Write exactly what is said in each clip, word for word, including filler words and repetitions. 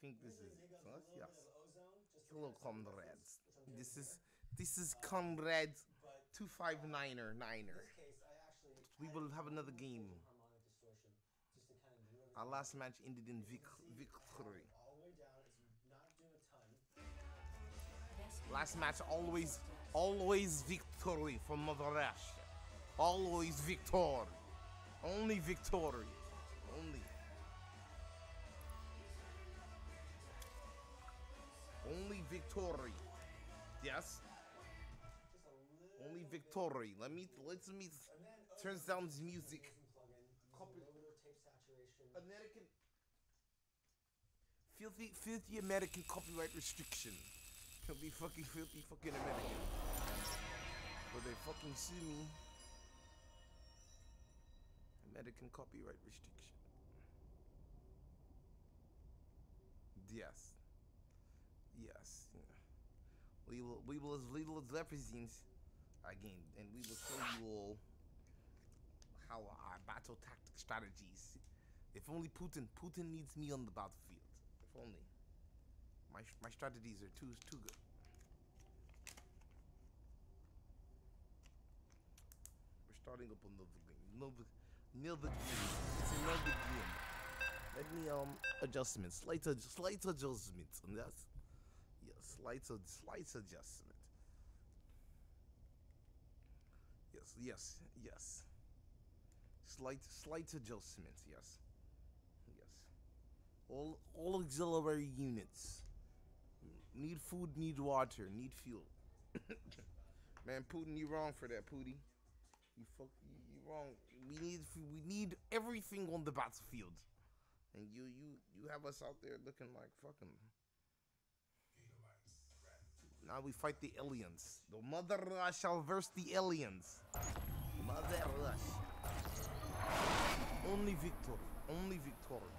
think this is it. So let's, yes. Hello, comrades. This is this is comrade two five niner niner. We will have another game. Our last match ended in vic victory. Last match always, always victory for Mother Russia. Always victory. Only victory. Only. Only victory. Yes. Only victory. Let me, let's me turn down the music. Copy. American. Filthy, filthy American copyright restriction. He'll be fucking filthy fucking American. Will they fucking sue me? American copyright restriction. Yes. Yes. Yeah. We will, we will as little as represents again, and we will show you all how our battle tactic strategies. If only Putin, Putin needs me on the battlefield. If only. My, my strategies are too, too good. We're starting up another game. Another, another game. It's another game. Let me, um, adjustments. Slight, ad slight adjustments. And that's, yeah, slight, ad slight adjustment. Yes, yes, yes. Slight, slight adjustments, yes. Yes. All, all auxiliary units. Need food, need water, need fuel. Man, Putin, you wrong for that, Pooty. You fuck, you, you wrong. We need, we need everything on the battlefield, and you, you, you have us out there looking like fucking. Now we fight the aliens. The Mother Russia versus the aliens. Mother Russia. Only victory. Only victory.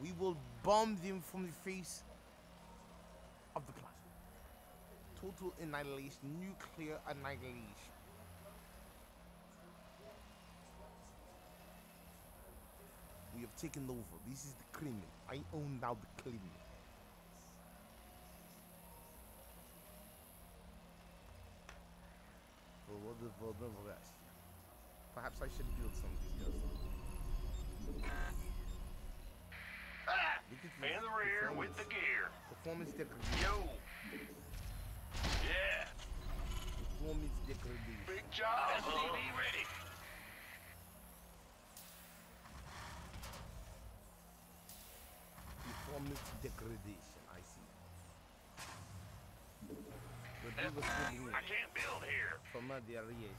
We will bomb them from the face of the planet. Total annihilation, nuclear annihilation. We have taken over. This is the Kremlin. I own now the Kremlin. Well, what the world of that? Perhaps I should build something else. In the rear with the gear. Performance degradation. Yo. Yeah. Performance degradation. Big job. S C B ready. Performance degradation. I see. I can't build here. From a derrière.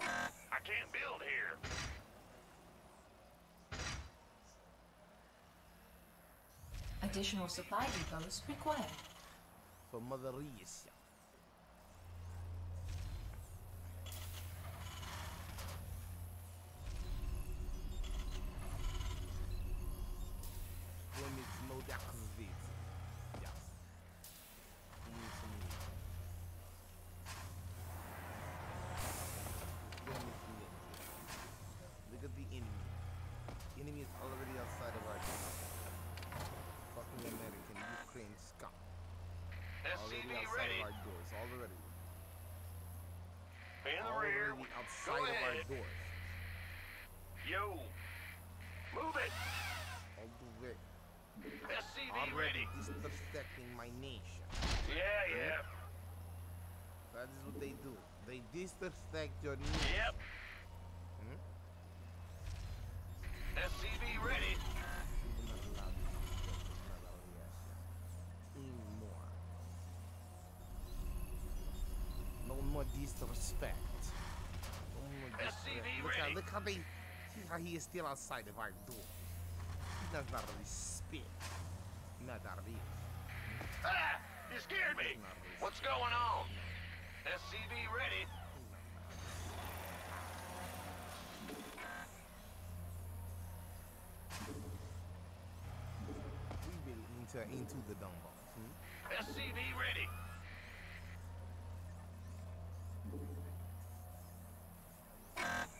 I can't build here. Additional supply depots required. For Mother Russia. When it's mode activated. Yes. Look at the enemy. The enemy is already outside of our game. Fucking American, Ukraine, scum. S C B ready. Already outside of our doors, already. In the rear, we outside of our doors. Yo, move it. All the way. S C B ready. Is disrespecting my nation. Yeah, yeah, yeah. That is what they do. They disrespect your nation. Yep. Hmm? S C B ready. Anymore. No more disrespect. No more disrespect. Look, at, look how they, how he is still outside of our door. He does not respect. Not our real. Ah! You scared me! What's going on? S C B ready. We've been into, into the dumb box. Hmm? S C V ready.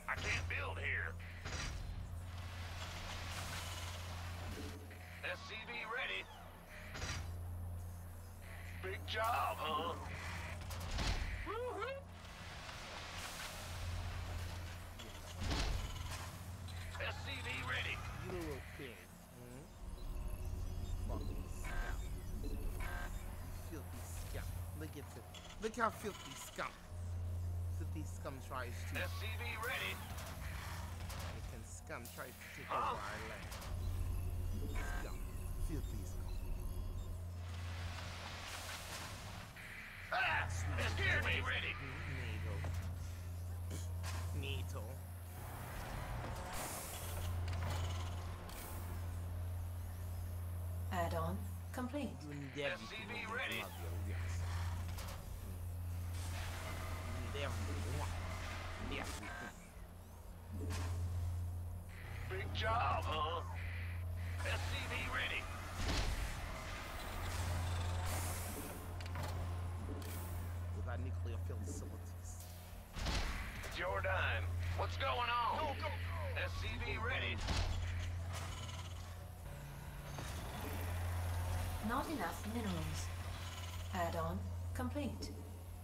I can't build here. S job, huh? S C V ready. You little pig. Hmm? Fucking scum. Filthy scum. Look at it. Look how filthy scum. Filthy scum tries to. S C V ready. Fucking scum tries to take over our land. Scum. Filthy scum. Ah! S C V ready. Needle. Needle. Add-on complete. S C V ready. Big job, huh? S C V ready. With our nuclear field facilities. It's your dime. What's going on? Go, go, go. S C V ready. Not enough minerals. Add-on complete.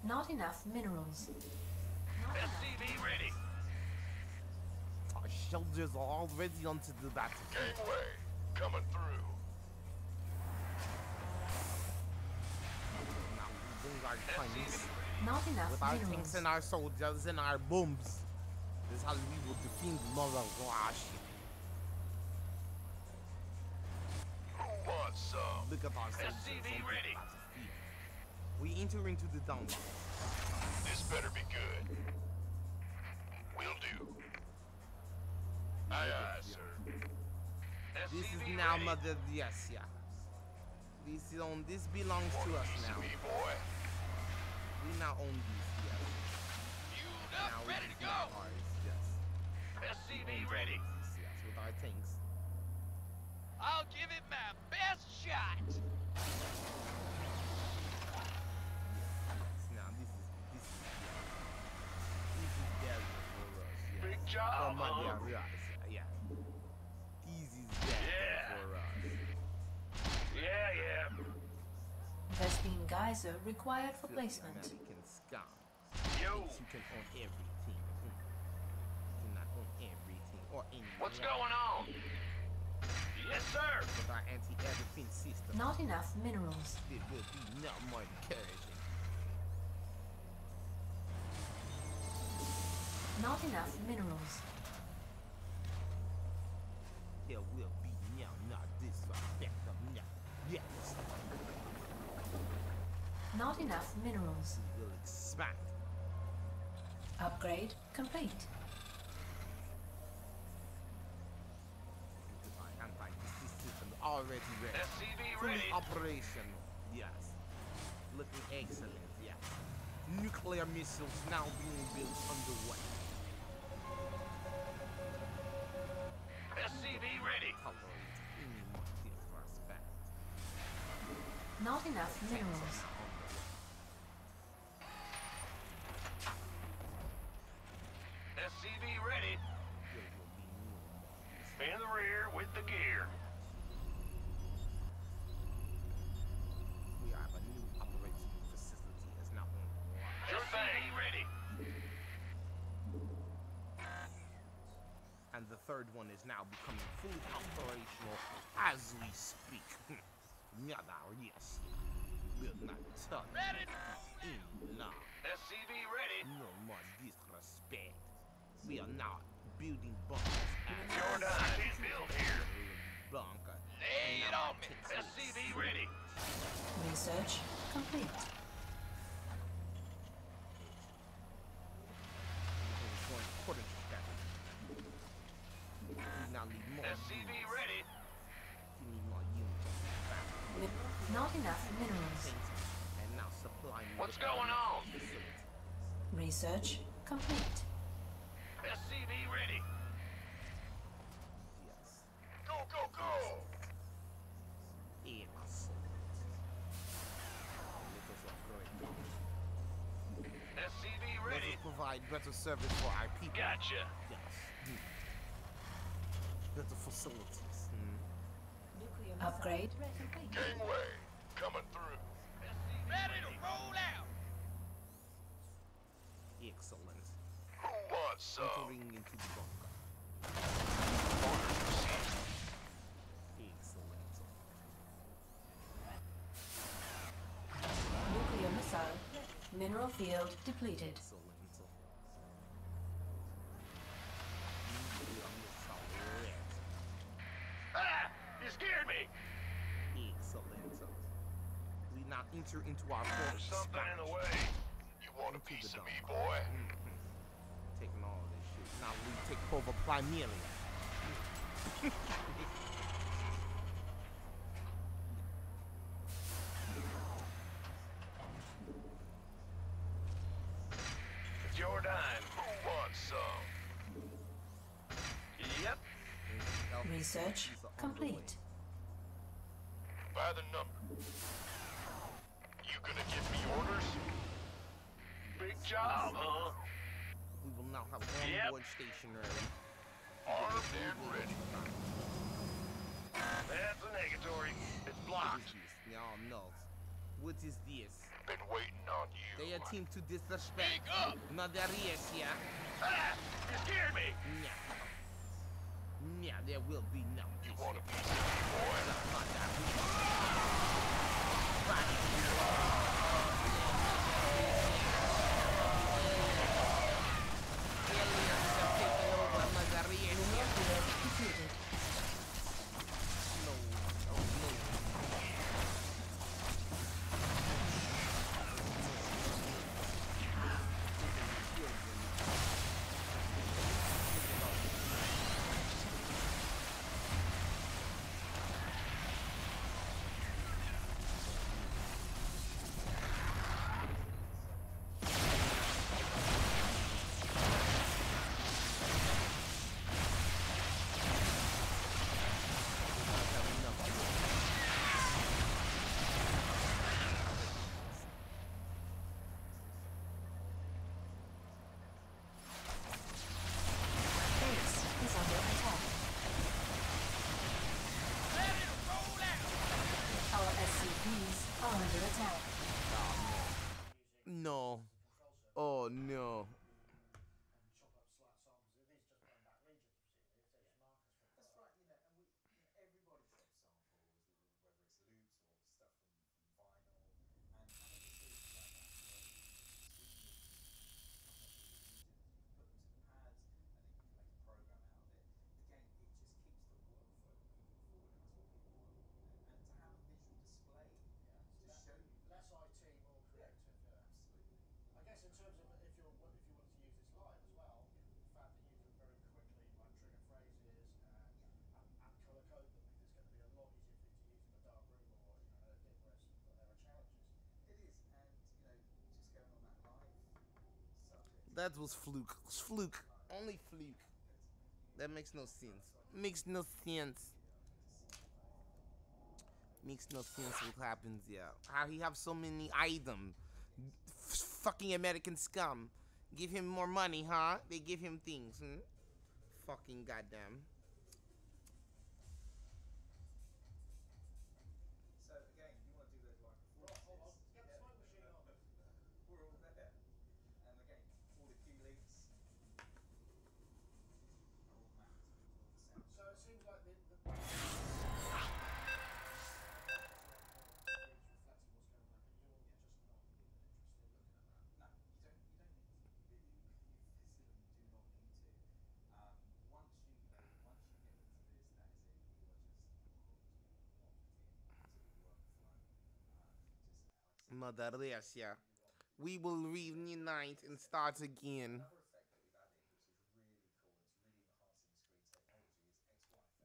Not enough minerals. Not S C B enough. Ready. Our soldiers are already onto the battlefield. Gateway coming through. Now we bring our tanks. Not enough with minerals. Our tanks and our soldiers and our bombs. This is how we will defeat the mother gosh. Awesome. Look at our S C V ready. We enter into the downtown. This better be good. Will do. Aye, aye, sir. This S C V is now ready. Mother yes, yeah. This is on this belongs More to us S C V, now. Boy. We now own these, yes. Fueled up, ready to go. Ours, yes. S C V ready. Yes, yes, with our tanks. I'll give it my best shot. Now this is this is this is desert for us. Yes. Big job, oh, huh? Yeah, yeah. This is desert yeah. for us. Yeah, yeah. Vespene geyser required for placement. American scum. Yo, you can own everything. You cannot own everything or anything. What's going on? Yes, sir! With our anti-air defense system. Not enough minerals. It will be no more encouraging. Not enough minerals. There will be no, not this respect of no. Yes. Not enough minerals. We will expand. Upgrade complete. Anti-disease system already ready. S C V ready. Operational. Yes. Looking excellent. Yes. Nuclear missiles now being built underway. S C V ready. Tolerate any motive respect. Not enough minerals. S C V ready. In the rear with the gear. We have a new operating facility. It's not one. Sure thing. Ready. And the third one is now becoming fully operational as we speak. Another yes. Will not touch. Ready. No. S C V ready. No more disrespect. We are now building bunkers. Jordan, I can't build here. Bunker. Lay it on me. S C V ready. Research complete. S C V ready. Not enough minerals. And now supply. What's going on? Research complete. S C V ready. Yes. Go, go, go! Excellent. Let us upgrade. S C V ready. Let us provide better service for our people. Gotcha. Yes. Better facilities. Hmm. Nuclear upgrade. Gangway coming through. S C V Ready to roll out. Excellent. Who wants some? Entering into the bunker. Orders received. Excellent. Nuclear missile. Mineral field depleted. Excellent. Ah! You scared me! Excellent. We now enter into our force. Something in the way. You want into a piece of me, boy? Mm-hmm. Taking all this shit. Now we take over Primaria. It's your dime. Who wants some? Yep. Research complete. By the number. You gonna give me orders? Big job, huh? We will now have one yep. board station ready. Armed and ready. That's a negatory. It's blocked. Y'all know. What is this? Been waiting on you. They attempt to disrespect. Speak up! Madarias, yeah? Ah! You scared me! Yeah. Yeah, there will be no. You want a piece of me, boy? Aliens have taken over Mazaria and nuclear defeated. No, no, no. No. Oh no. That's right, you know, and we everybody drops samples, whether it's loops or stuff from vinyl, and put them to the pads and then you can make a program out of it. Again, it just keeps the workflow moving forward, and that's what people want. And to have a visual display to show you. Less I T, more creative. I guess in terms of if you're if you wanted to use this live as well, the fact that you can very quickly like trigger phrases and, and, and colour code them, it's going to be a lot easier for you to use in a dark room or you know a dim where there are challenges. It is, and you know just going on that live subject. That was fluke, was fluke, only fluke. That makes no sense. Makes no sense. Makes no sense what happens here. Yeah. How he have so many items. Fucking American scum. Give him more money, huh? They give him things, hmm? Fucking goddamn. So, again, you want to do those like four. Get the smoke machine on. We're all there. And again, all the key links are all mapped. So, it seems like the. Mother Russia, we will reunite and start again.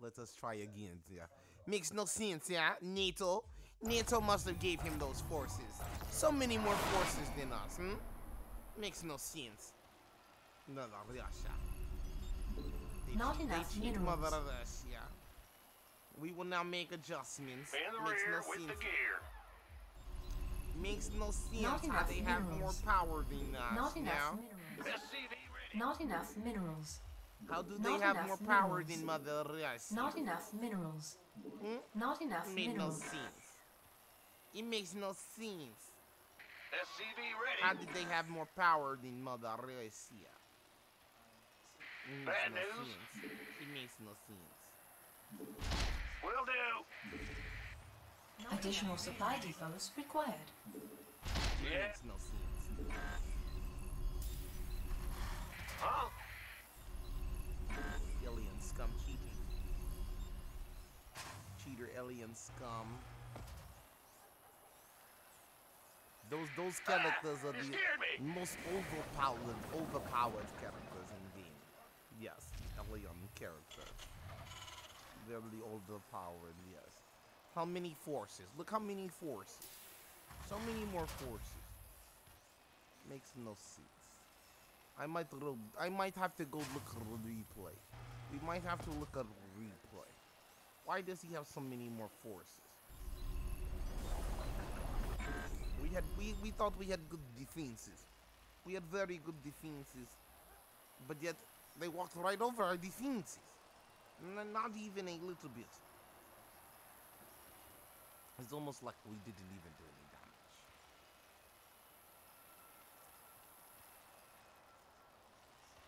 Let us try again, yeah. Makes no sense, yeah. NATO, NATO must have gave him those forces. So many more forces than us, hmm? Makes no sense. Mother Russia. They Not enough minerals. Mother Russia. We will now make adjustments. In the Makes rear no with sense. The gear. Makes no sense how they have more power than us. Not enough minerals. Not enough minerals. How do they have more power than Mother Russia? Not enough minerals. Not enough minerals. It makes no sense. It makes no sense. S C V ready. How did they have more power than Mother Russia? Bad no news. Sense. It makes no sense. Will do. Additional supply depots required. Yeah. It makes no sense. Huh? Alien scum cheating. Cheater alien scum. Those those characters ah, are the most overpowered overpowered characters in the game. Yes, the alien character. They're the overpowered, yes. How many forces? Look how many forces. So many more forces. Makes no sense. I might I might have to go look at replay. We might have to look at replay. Why does he have so many more forces? We had we, we thought we had good defenses. We had very good defenses. But yet they walked right over our defenses. Not even a little bit. It's almost like we didn't even do any damage.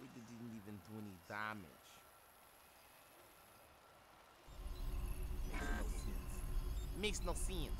We didn't even do any damage. Makes no sense. Makes no sense.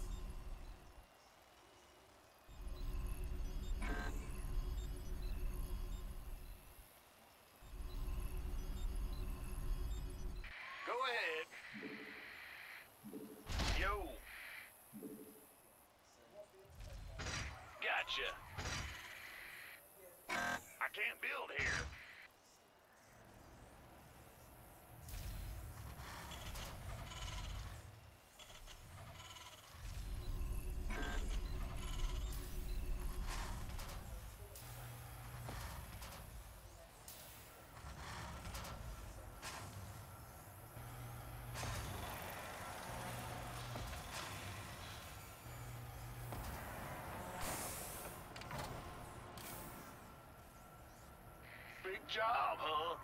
Good job, huh?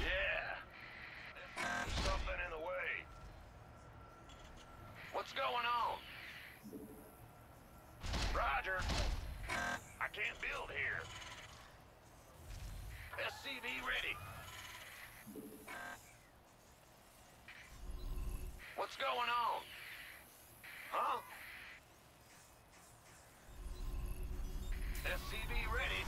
Yeah. There's something in the way. What's going on? Roger. I can't build here. S C V ready. What's going on? Huh? S C B ready.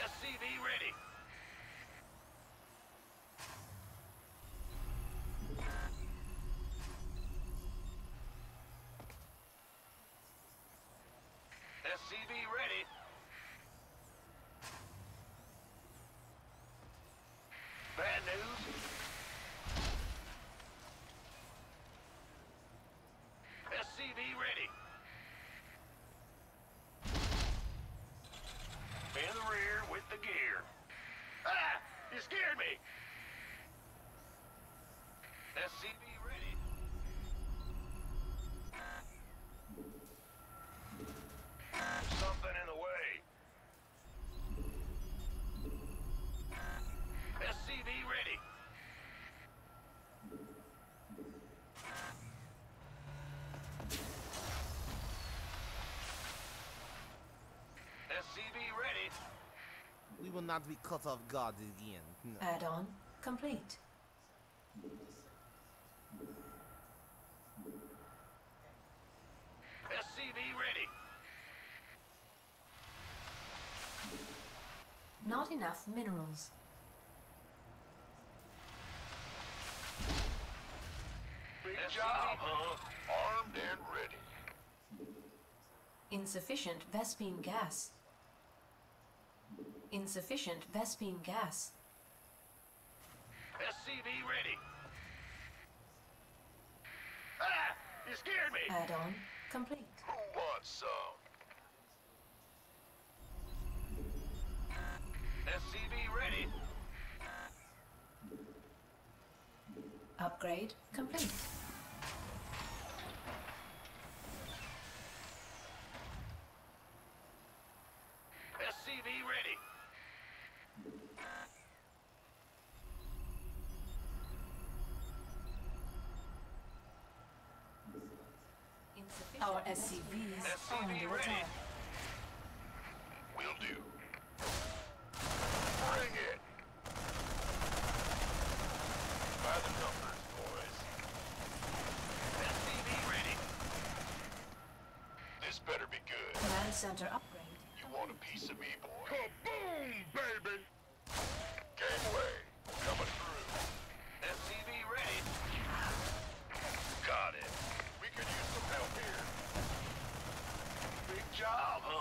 S C B ready. S C B ready. Bad news. S C V ready. In the rear with the gear. Ah! You scared me! S C V ready. Something in the way. S C V ready. S C V ready. We will not be cut off guard again. No. Add-on complete. S C V ready. Not enough minerals. Good job, huh? Armed and ready. Insufficient Vespene gas. Insufficient Vespene gas. S C V ready. Ah! You scared me! Add-on complete. Who wants some? S C V ready. Upgrade complete. S C V Our S C Vs are under attack. Will do. Bring it! By the numbers, boys. S C V ready. This better be good. Command center upgrade. You want a piece of me, boy? Kaboom, baby! Gateway, coming through. S C V ready. Got it. We could use some help here. Big job, huh?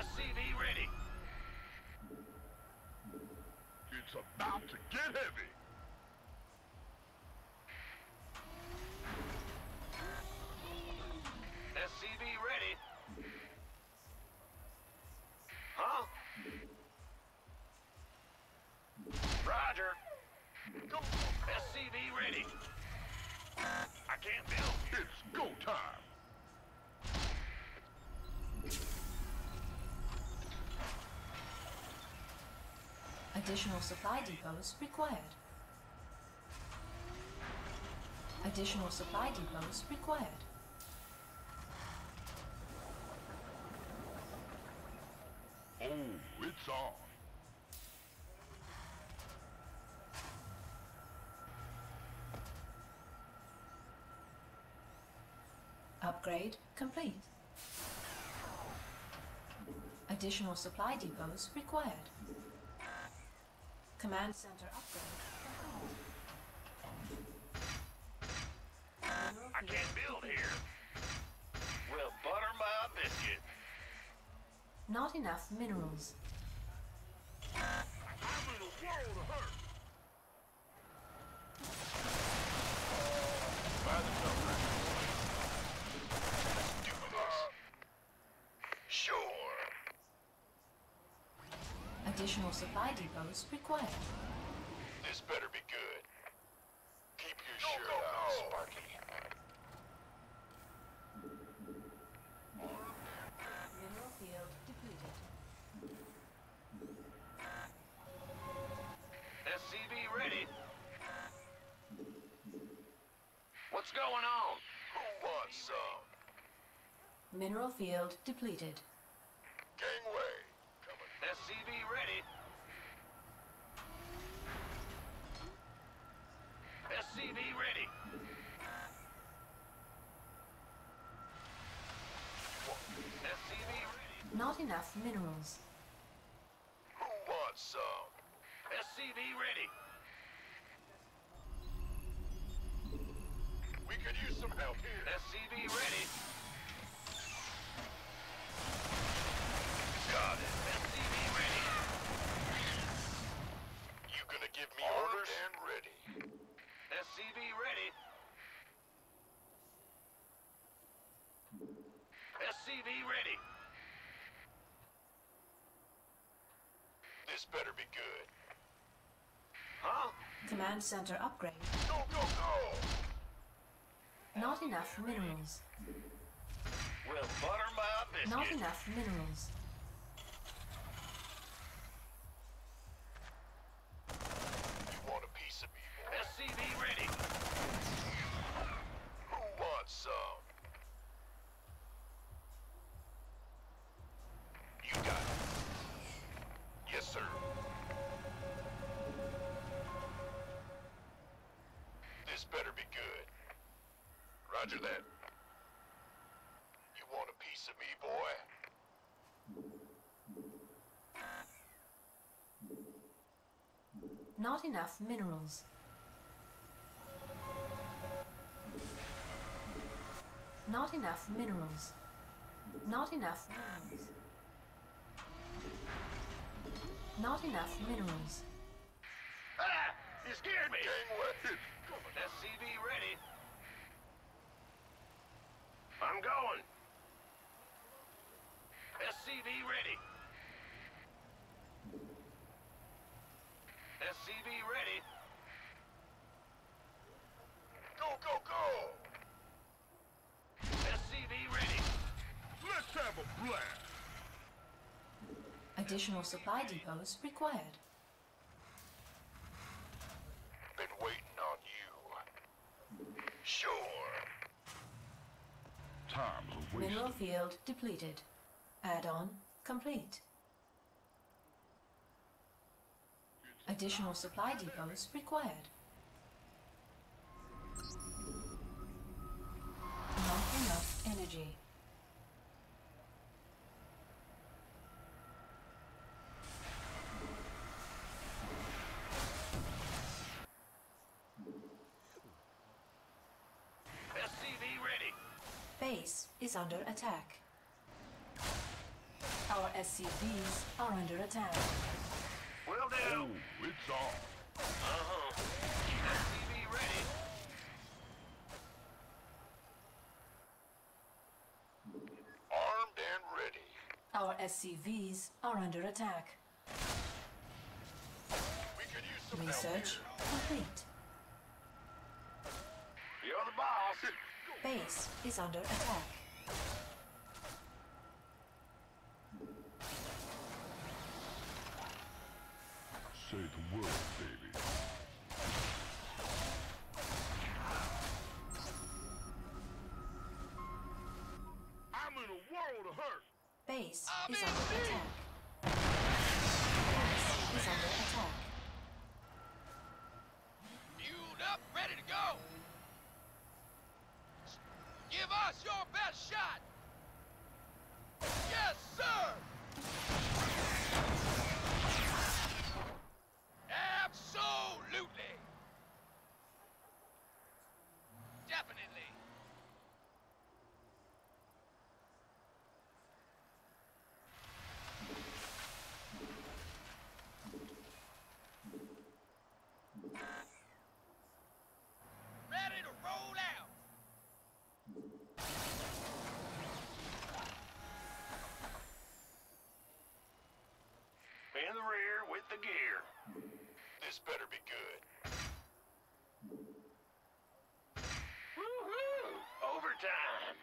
S C V ready. It's about to get heavy. S C V ready. Huh? Roger. Go. S C V ready. I can't build. It's go time. Additional supply depots required. Additional supply depots required. Oh, it's on. Upgrade complete. Additional supply depots required. Command center upgrade. I can't build here. Well, butter my biscuit. Not enough minerals. I'm in a world of hurt. By the numbers. Let's do this. Sure. Additional supply depots required. This better be good. Keep your no, shirt no, on, no. Sparky. Mineral field depleted. S C B ready. What's going on? Who wants some? Mineral field depleted. Gangway. S C B ready. S C B ready. S C B ready. Not enough minerals. Who wants some? S C B ready. We could use some help here. S C B ready. Got it. Give me orders and ready. S C B ready. S C B ready. This better be good. Huh? Command center upgrade. Go, go, go! Not enough minerals. Well, butter my biscuit. Not enough minerals. S C B ready. Who wants some? You got it. Yes, sir. This better be good. Roger that. You want a piece of me, boy? Not enough minerals. Not enough minerals. Not enough minerals. Not enough minerals. Ah! You scared me! Gangway! S C B ready. I'm going. S C B ready. S C B ready. Go, go, go! Ready. Let's have a blast. Additional supply depots required. Been waiting on you. time was wasted. Mineral field depleted. Add-on complete. Additional supply depots required. Not enough energy. Base is under attack. Our S C Vs are under attack. Will do. Oh, it's on. Uh-huh. S C V ready. Armed and ready. Our S C Vs are under attack. We could use some research complete. You're the boss. Base is under attack. Say the word, baby. I'm in a world of hurt. Base I'm is under me. attack. Base is under attack. Fueled up, ready to go. Give us your best shot! Yes, sir! Absolutely! Definitely! Ready to roll out! In the rear with the gear. This better be good. Woohoo! Overtime!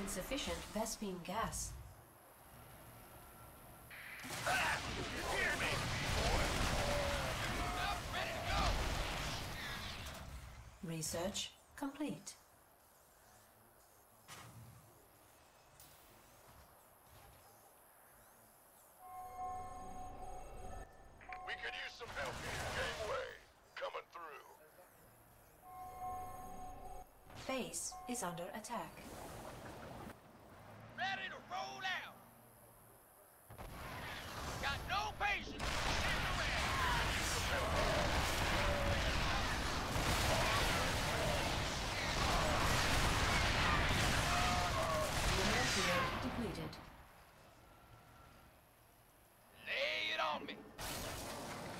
Insufficient Vespene gas. Ah! You hear me? Up, ready to go! Research complete. Base is under attack. Ready to roll out. Got no patience. Shield depleted. Lay it on me.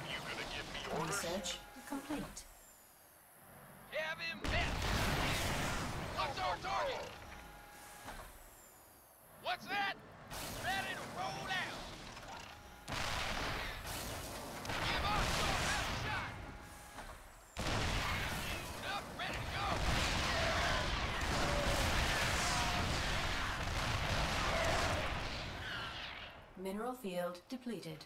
You gonna give me orders? Research complete. Have him back. What's our target? What's that? Ready to roll out. Give us your best shot. Shoot up, ready to go. Mineral field depleted.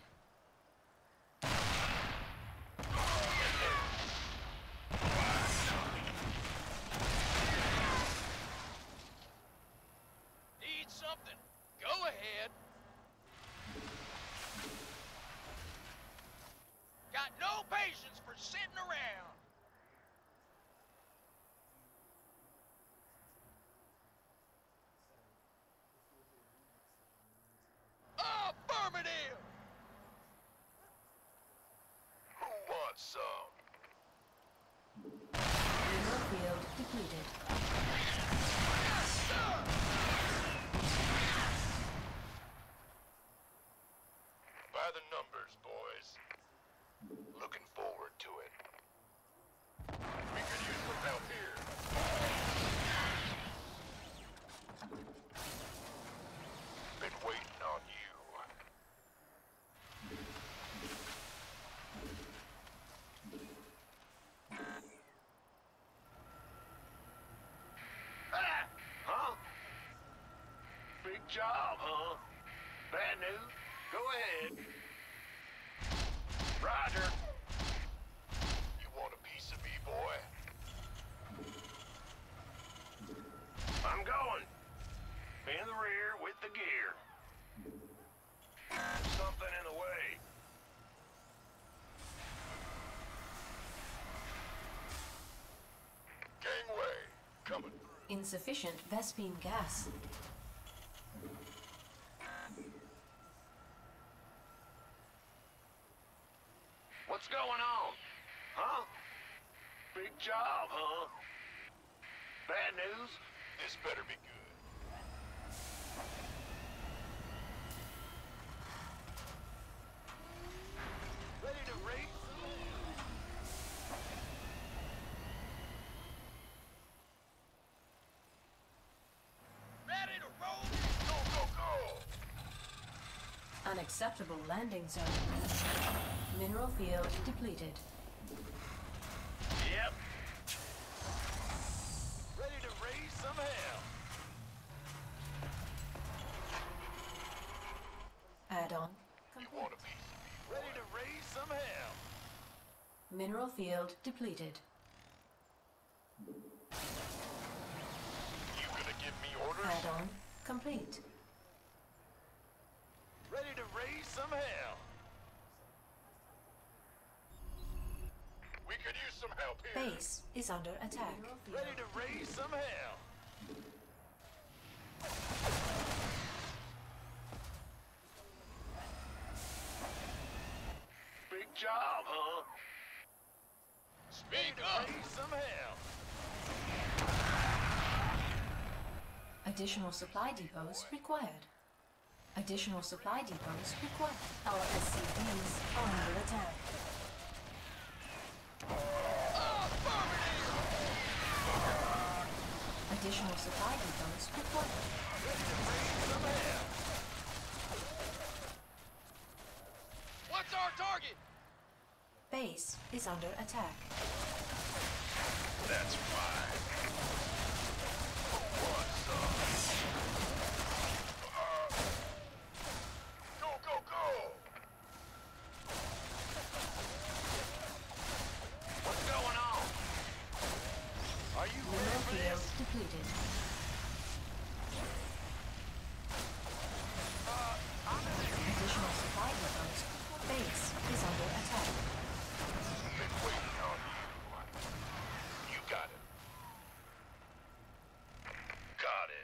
So mineral field depleted. Yes, sir! By the numbers, boys. Looking forward to it. We could use some help here. Been waiting on you. Job, huh? Bad news. Go ahead. Roger. You want a piece of me? gear. Something in the way. Gangway coming. Insufficient Vespene gas. What's going on? Huh? Big job, huh? Bad news? This better be good. Unacceptable landing zone. Mineral field depleted. Yep. Ready to raise some hell. Add-on. You want a piece of me? Ready to raise some hell. Mineral field depleted. You gonna give me orders? Add-on complete. Ready to raise some hell. We could use some help here. Base is under attack. Ready to raise some hell. Big job, huh? Speed up. Raise some hell. Additional supply depots required. Additional supply depots require our S C Vs are under attack. Oh, additional supply depots required. Ready to bring some hell. What's our target? Base is under attack. That's fine. What's up? Depleted. Uh, Additional supply depots. Base is under attack. Been waiting on you. You got it. Got it.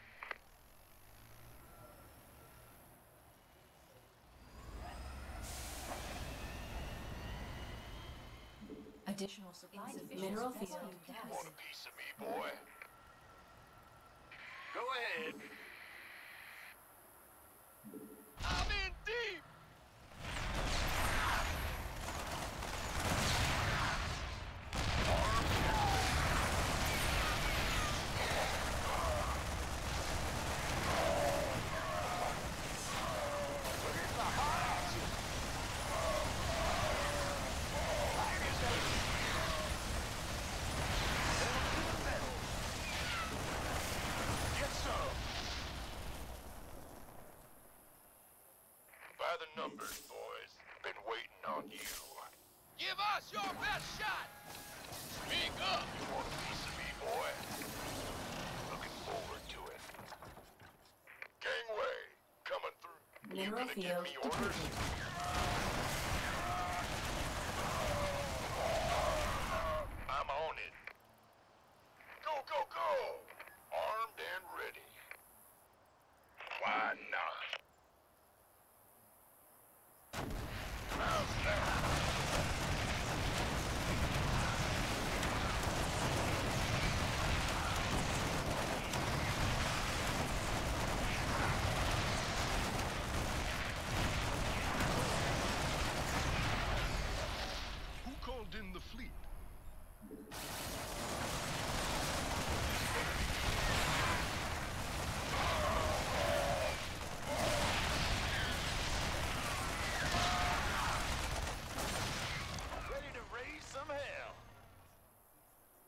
Additional supply depots. Mineral field gas. You want a piece of me, boy? Go ahead. I'm in deep. Numbers, boys. Been waiting on you. Give us your best shot! Speak up! You want a piece of me, boy? Looking forward to it. Gangway, coming through. You gonna give me orders? I'm on it. Go, go, go! Armed and ready. Why not?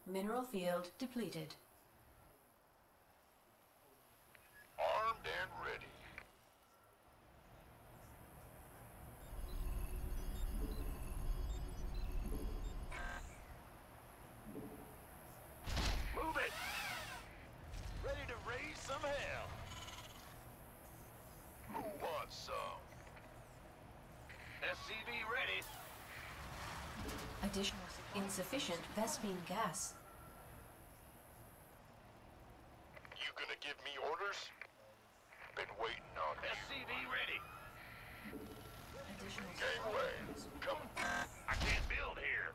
Mineral field depleted. Armed and ready. Move it! Ready to raise some hell. S C V ready. Additional insufficient Vespene gas. You gonna give me orders? Been waiting on you. S C V ready. Additional gateway, come. I can't build here.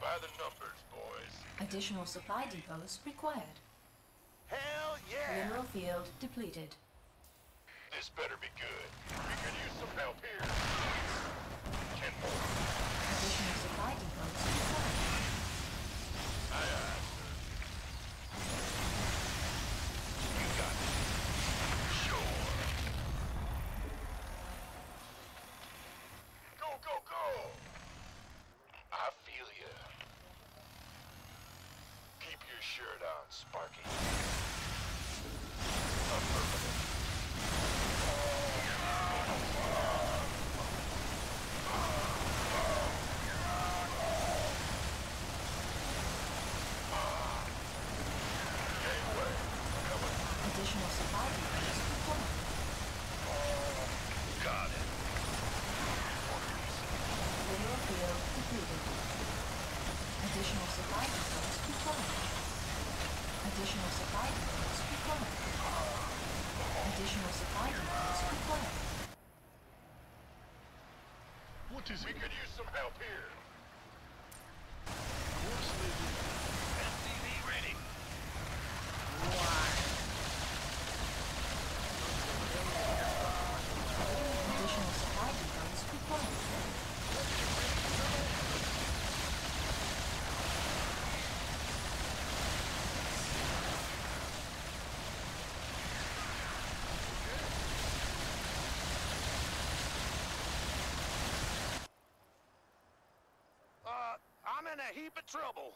By the numbers, boys. Additional supply depots required. Hell yeah! Mineral field depleted. This better be good. We could use some help here. Ten more. Additional supply depots required. Aye, aye, sir. You got it. Sure. Go, go, go! I feel ya. Keep your shirt on, Sparky. Affirmative. Additional supply depots required. Got it. Mineral field depleted. Additional supply depots required. Additional supply depots required. Additional supply depots required. What is it? We could use some help here. Course leading. S C V ready. Wow. A heap of trouble.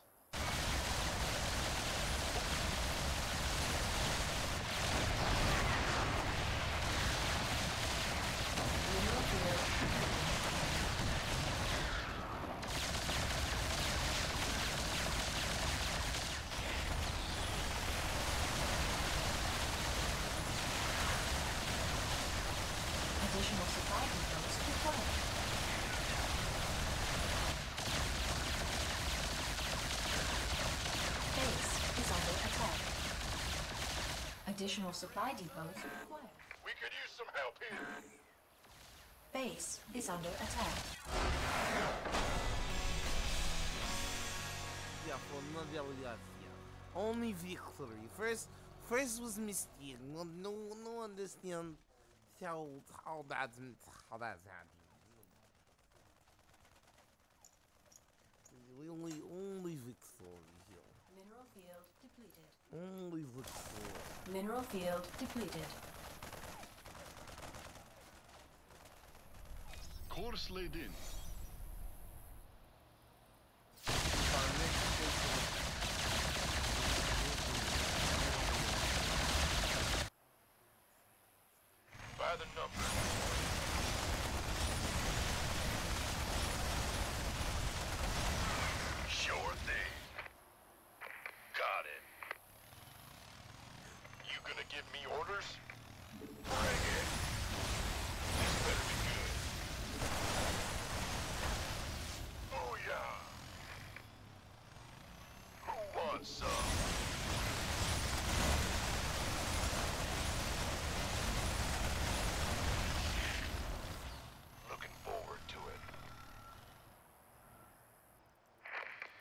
Additional supply depots required. Additional supply depots required. We could use some help here. Base is under attack. Only victory. First, first was mistake. No, no, no understand how how that how that's happening. We only only victory here. Mineral field depleted. Only victory. Mineral field depleted. Course laid in. By the number.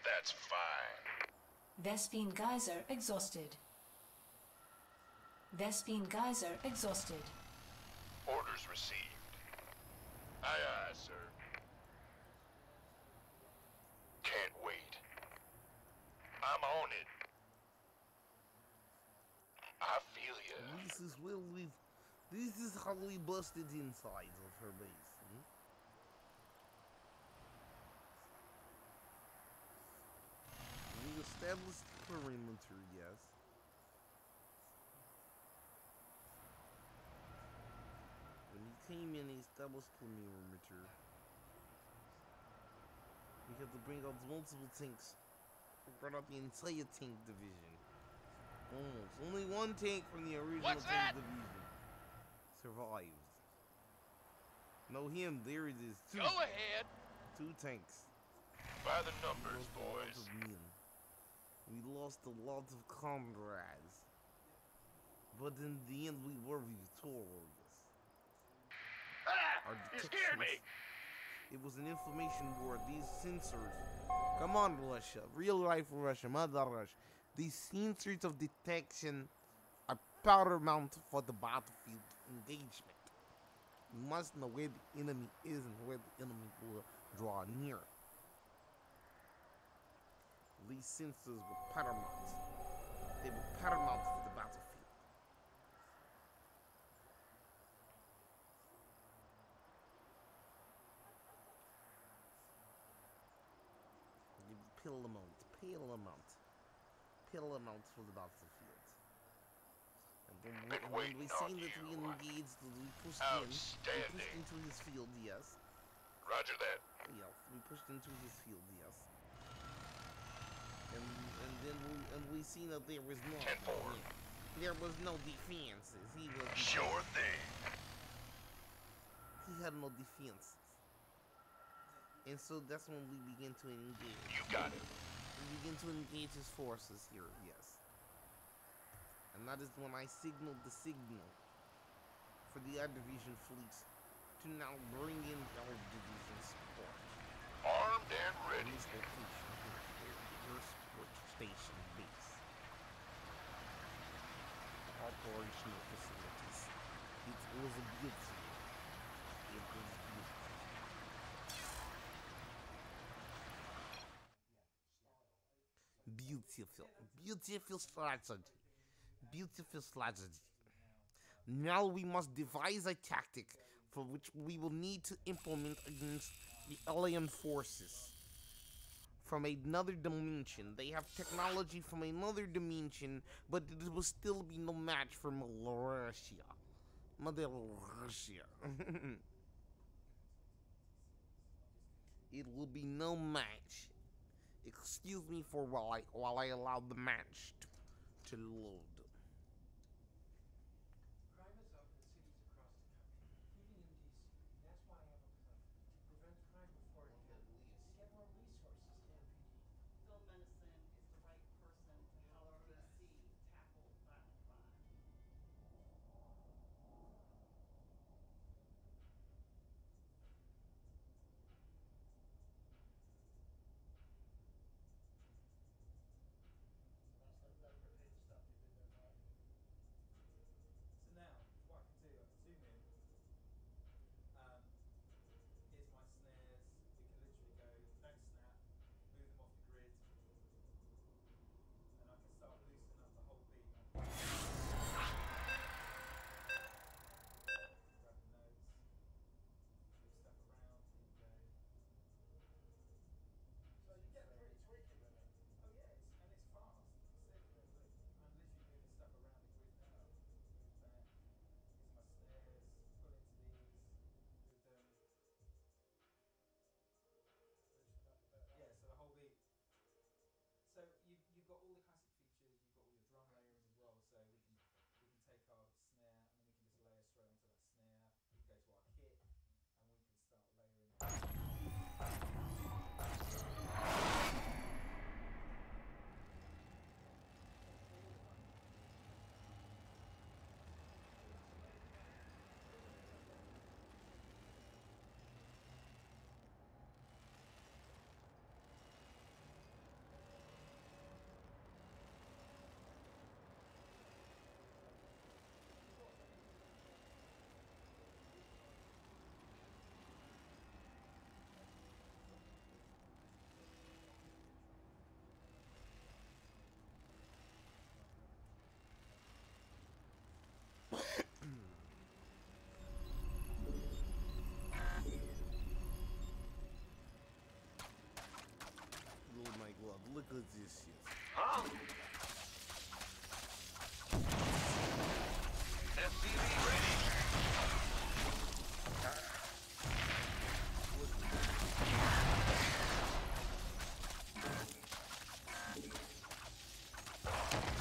That's fine. Vespene geyser exhausted. Vespene geyser exhausted. Orders received. Aye, aye, sir. Can't wait. I'm on it. I feel ya. This is where we. This is how we busted inside of her base. Established perimeter, yes. When he came in, he established perimeter. We have to bring out multiple tanks. We brought out the entire tank division. Almost. Only one tank from the original What's tank that? division. survives. No, him, there it is. Two, Go ahead. Two tanks. By the numbers, boys. We lost a lot of comrades. But in the end, we were victorious. Ah! You scared me! It was an information war. These sensors. Come on, Russia. Real life Russia. Mother Russia. These sensors of detection are paramount for the battlefield engagement. You must know where the enemy is and where the enemy will draw near. These sensors were paramount. They were paramount for the battlefield. Pillamount, Pillamount, Pillamount for the battlefield. And then when, when we seen that you. we engaged, we pushed in, we pushed into his field, yes. Roger that. Yeah, we pushed into his field, yes. And and then we and we seen that there was no there was no defenses. He was sure thing. He had no defenses. And so that's when we begin to engage. You got it. We begin to engage his forces here, yes. And that is when I signaled the signal for the our division fleets to now bring in our division support. Armed and ready. This location here, their, their support station base. Operational facilities. It was a beautiful. It was beautiful. Beautiful, beautiful strategy, beautiful strategy. Now we must devise a tactic for which we will need to implement against the alien forces from another dimension. They have technology from another dimension, but it will still be no match for Russia. Mother Russia. It will be no match. Excuse me for while I while I allow the match to, to load. Crime is up in cities across the country, even in D C. That's why I have a plan to prevent crime before it happens. Get more resources to M P D. Phil Benison is the right person to help D C tackle violent crime. You've got all the classic features, you've got all your drum layering as well, so we can we can take our snare and then we can just layer straight onto that snare. We can go to our kit and we can start layering. Oh my God, look at this shit. Huh? S C V ready.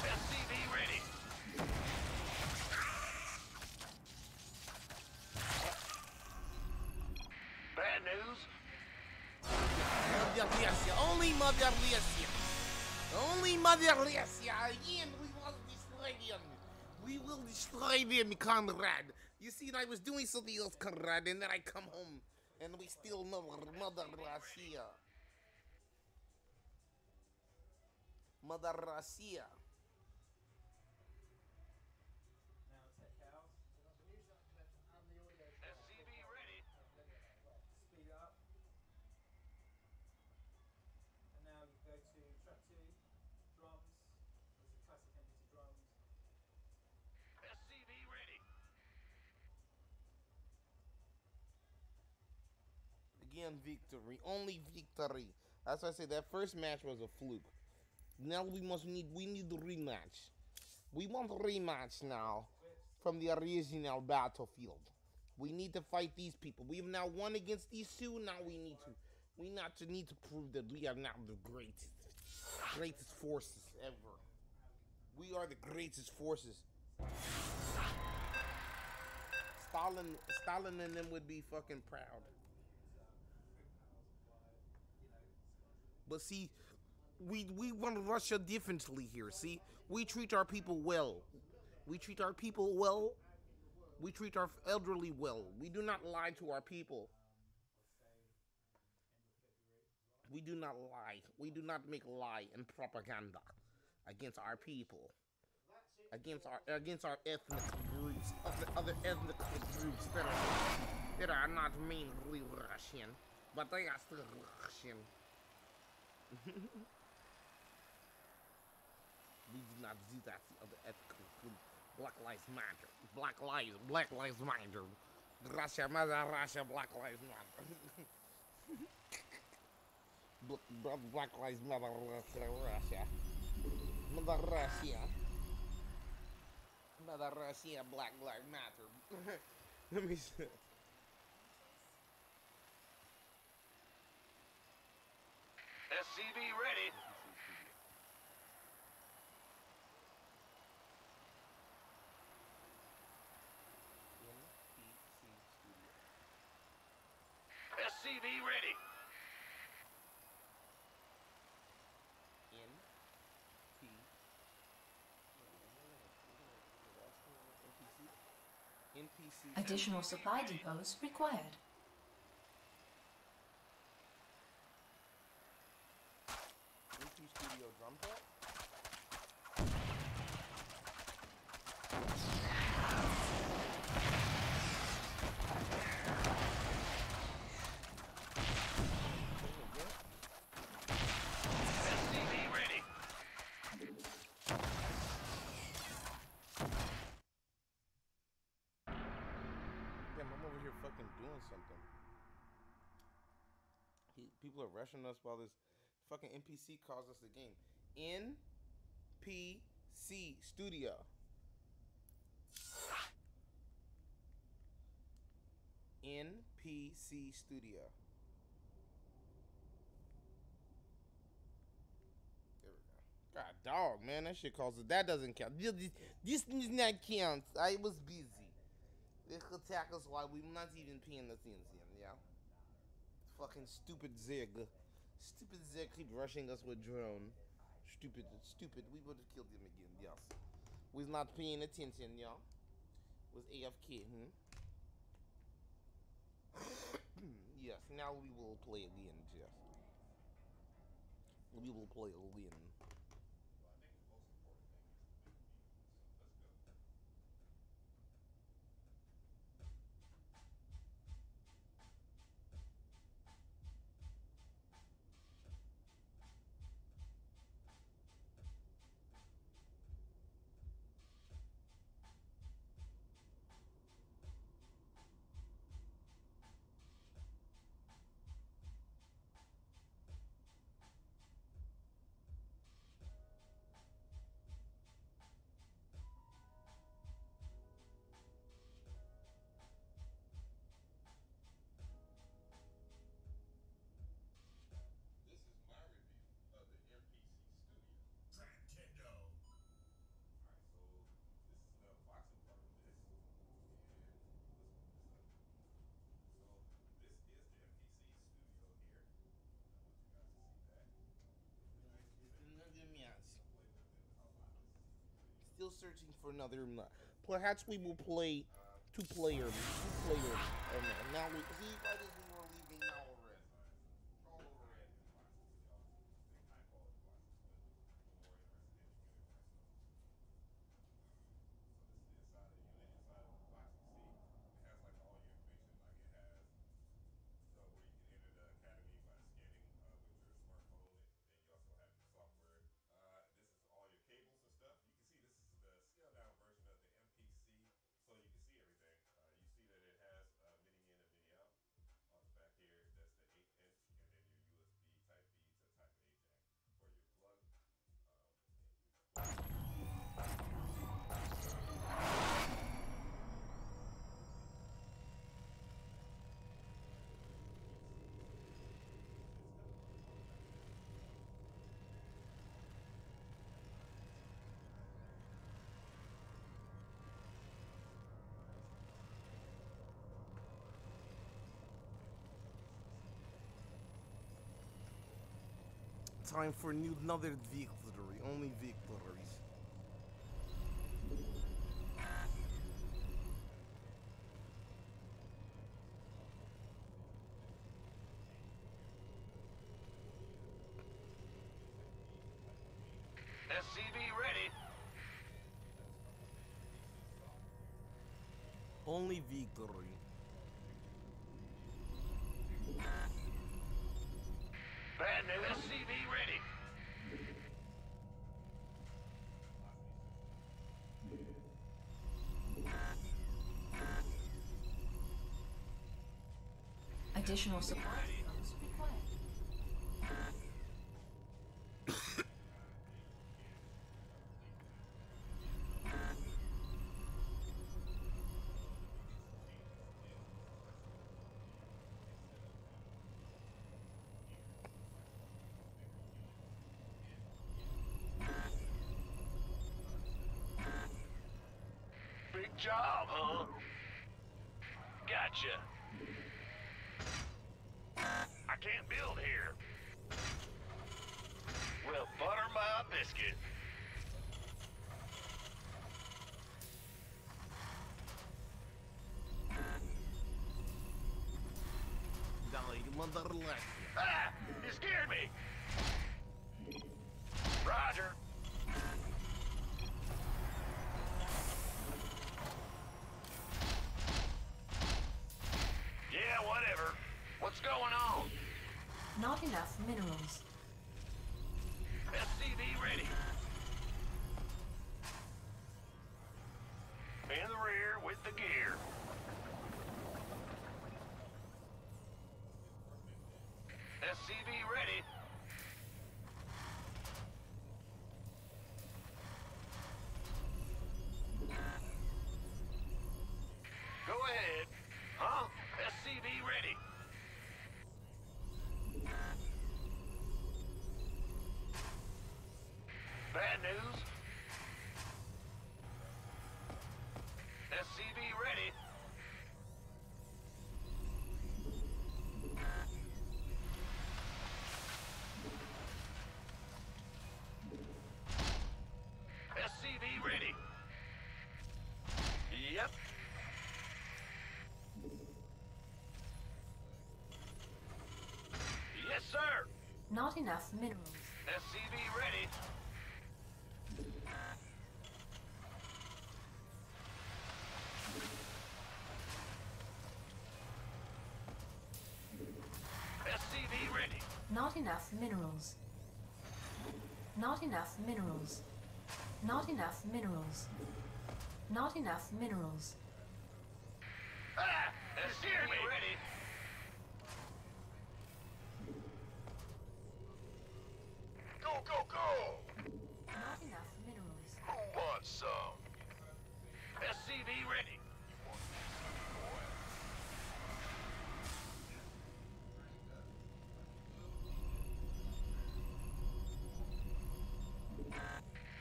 S C V ready. Lysia, only Mother Lysia, only Mother Lysia, again we will destroy them, we will destroy them, comrade. You see, I was doing something else, comrade, and then I come home, and we still mother, Mother Lysia. Mother Lysia. Again, victory. Only victory. That's why I say that first match was a fluke. Now we must need we need the rematch. We want the rematch now from the original battlefield. We need to fight these people. We have now won against these two. Now we need to we not to need to prove that we are now the greatest greatest forces ever. We are the greatest forces. Stalin Stalin and them would be fucking proud. But see, we we run Russia differently here. See, we treat our people well. We treat our people well. We treat our elderly well. We do not lie to our people. We do not lie. We do not make lie and propaganda against our people, against our against our ethnic groups, other other ethnic groups that are that are not mainly Russian, but they are still Russian. We do not do that to other ethical group. Black Lives Matter. Black Lives, Black Lives Matter. Russia, Mother Russia, Black Lives Matter. Black, Black Lives Mother Russia, Russia. Mother Russia. Mother Russia, Black Lives Matter. Let me see. S C B ready. S C B ready. In. P. N P C. Additional supply depots required. Studio drum set. S C B ready. Damn, I'm over here fucking doing something. He, people are rushing us while this fucking N P C calls us the game. N P C Studio. N P C Studio. There we go. God, dog, man, that shit calls it. That doesn't count. This, this does not count. I was busy. They could attack us while we're not even paying attention, yeah? Fucking stupid Zig. Stupid Zed keep rushing us with drone. Stupid, stupid. We would have killed him again, yes. Was not paying attention, y'all. Was A F K, hmm? Yes, now we will play again, Jeff. We will play again. still searching for another. Perhaps we will play two player, two player. And now we see right as we were leaving now already. Time for new another victory, only victories. S C B ready. Only victory. Brand new S C V ready. Additional support. Big job, huh? Gotcha. I can't build here. Well, butter my biscuit. Ah! You scared me! Roger! Yeah, whatever. What's going on? Not enough minerals. S C V ready. In the rear with the gear. S C V ready. Go ahead. Huh? S C V ready. Bad news. S C V ready. S C V ready. Yep. Yes, sir. Not enough minerals. S C V ready. S C V ready. Not enough minerals. Not enough minerals. Not enough minerals. Not enough minerals. Ah! S C V ready. Go, go, go! Not enough minerals. Who wants some? S C V ready.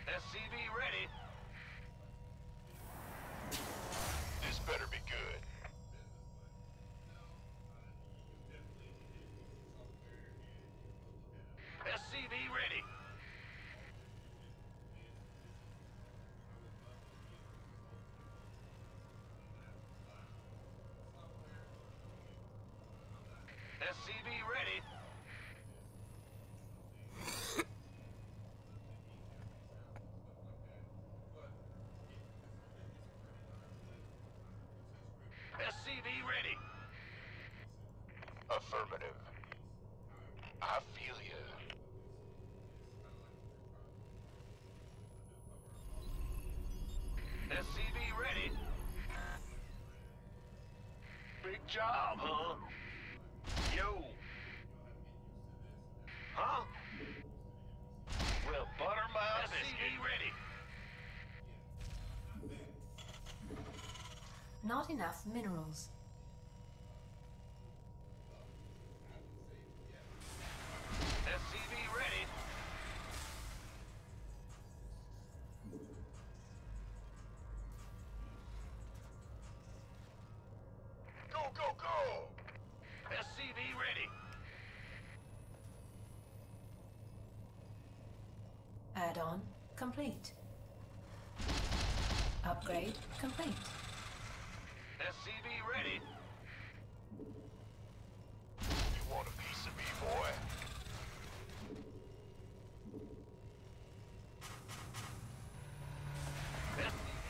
S C V ready. S C V ready. S C V ready. Affirmative. I feel you. S C V ready. Big job, huh? Yo. Huh? Well, butter my S C V ready. Not enough minerals. S C V ready. Go, go, go! S C V ready. Add-on complete. Upgrade complete. S C V ready. You want a piece of me, boy?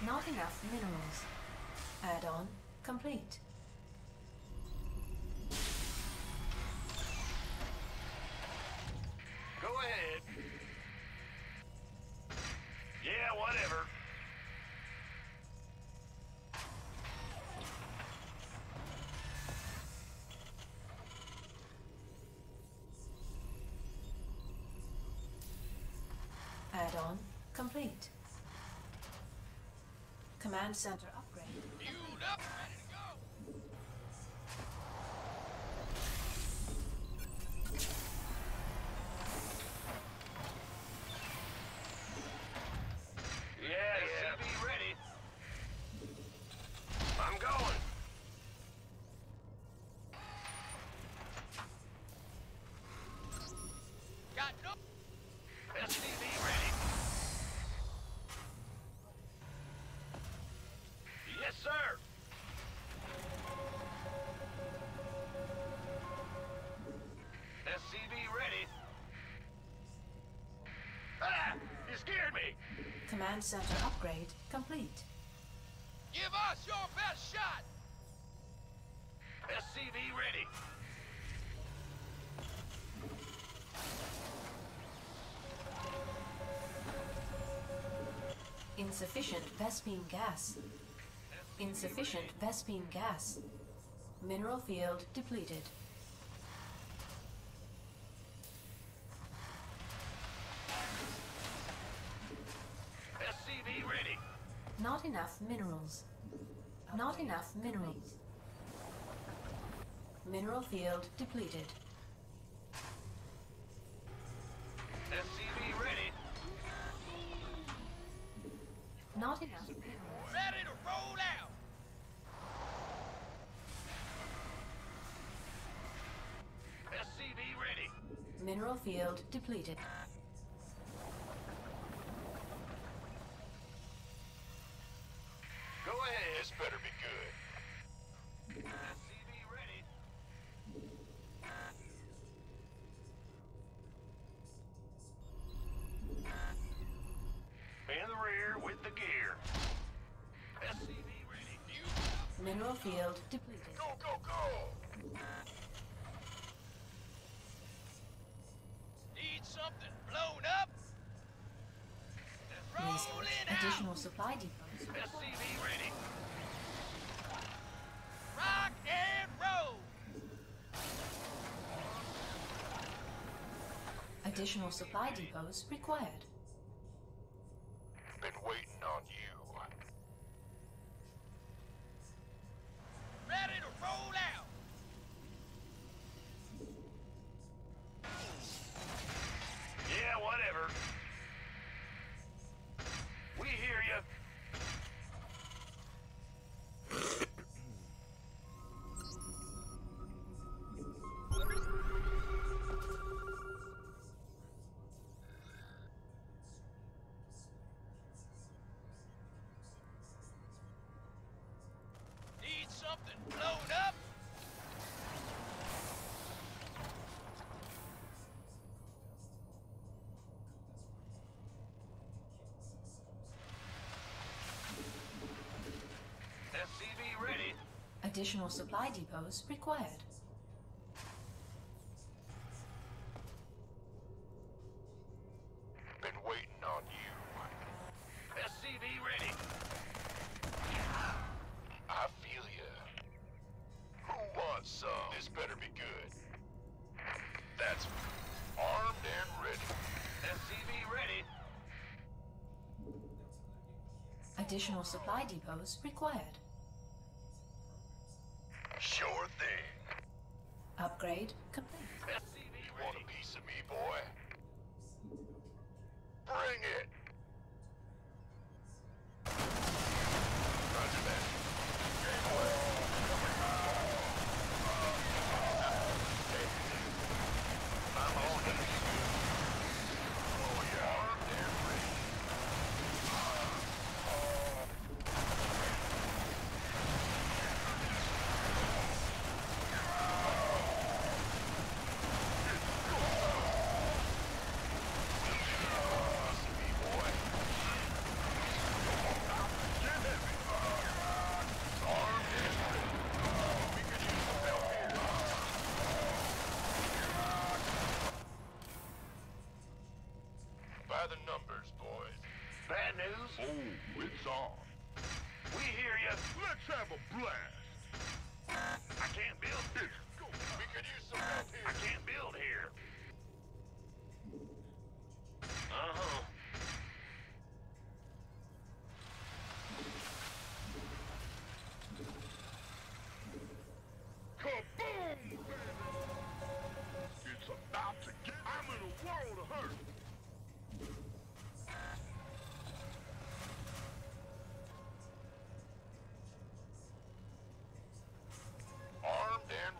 Not enough minerals. Add-on complete. Go ahead. Yeah, whatever. Add-on complete. Command center upgrade. Viewed up, ready to go. Yeah, yeah. Be ready. I'm going. Got no. S C V ready. Yes, sir. S C V ready. Ah! You scared me! Command center upgrade complete. Give us your best shot! S C V ready. Insufficient Vespene gas. Insufficient Vespene gas. Mineral field depleted. S C V ready. Not enough minerals. Not enough minerals. Mineral field depleted. S C V ready. Not enough. Ready to roll out. S C V ready. Mineral field depleted. Go ahead. This better be good. S C V ready. In the rear with the gear. S C V ready. Mineral field depleted. Go, go, go! Need something blown up? Roll it out! Additional supply depots. S C V ready. Rock and roll! Additional supply depots required. Been waiting on you. Ready to roll out. Yeah, whatever. We hear you. Additional supply depots required. Been waiting on you. S C V ready. I feel ya. Who wants some? This better be good. That's armed and ready. S C V ready. Additional supply depots required. Sure thing. Upgrade complete. S C V, want a piece of me, boy? Bring it! Roger that. Game away. I'm all gonna be good. Oh, yeah. Armed and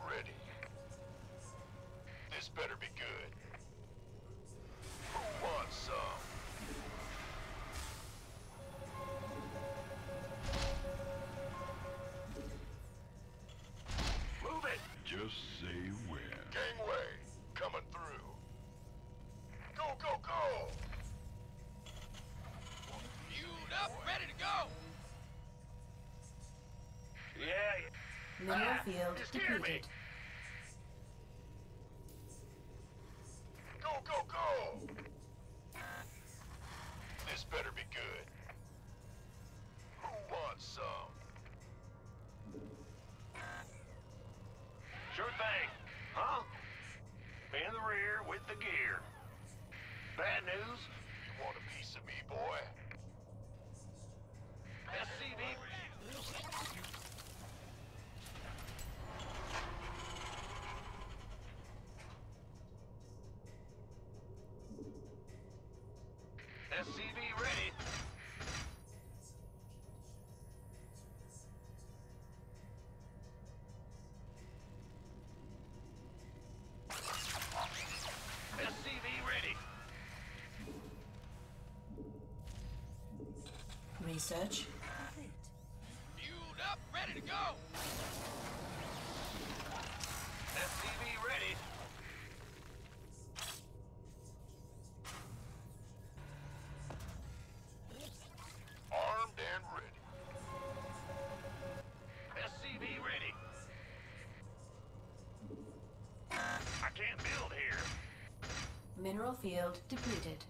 ready. Just say when. Gangway, coming through. Go, go, go! Fueled up, ready to go! Yeah, yeah. Mineral ah, field depleted. Me. Go, go, go! This better be good. Who wants some? Sure thing, huh? In the rear with the gear. Bad news? You want a piece of me, boy? S C V. S C V ready. Research complete. Fueled up, ready to go! S C V ready! Armed and ready. S C V ready! I can't build here! Mineral field depleted.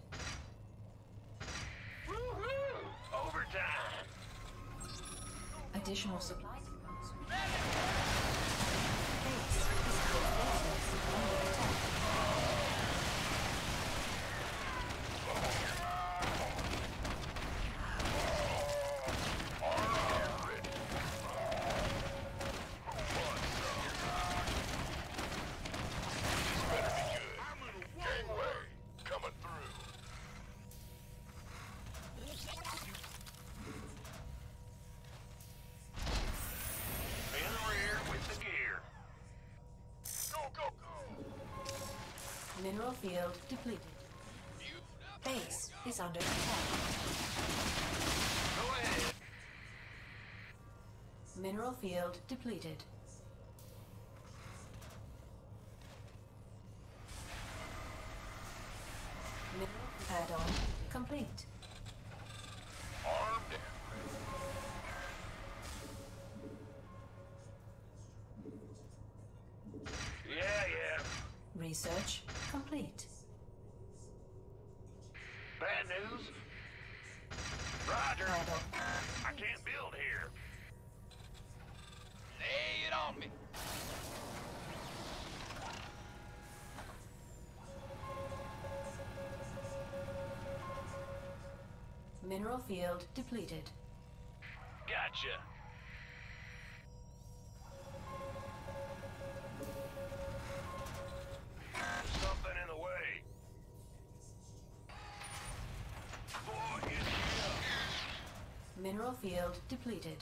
Additional supply depots. Mineral field depleted. Base is under attack. Go ahead. Mineral field depleted. Mineral add-on complete. Armed. Research complete. Bad news? Roger. I can't build here. Lay it on me. Mineral field depleted. Gotcha. Something in the way. Boy, is here. Mineral field depleted.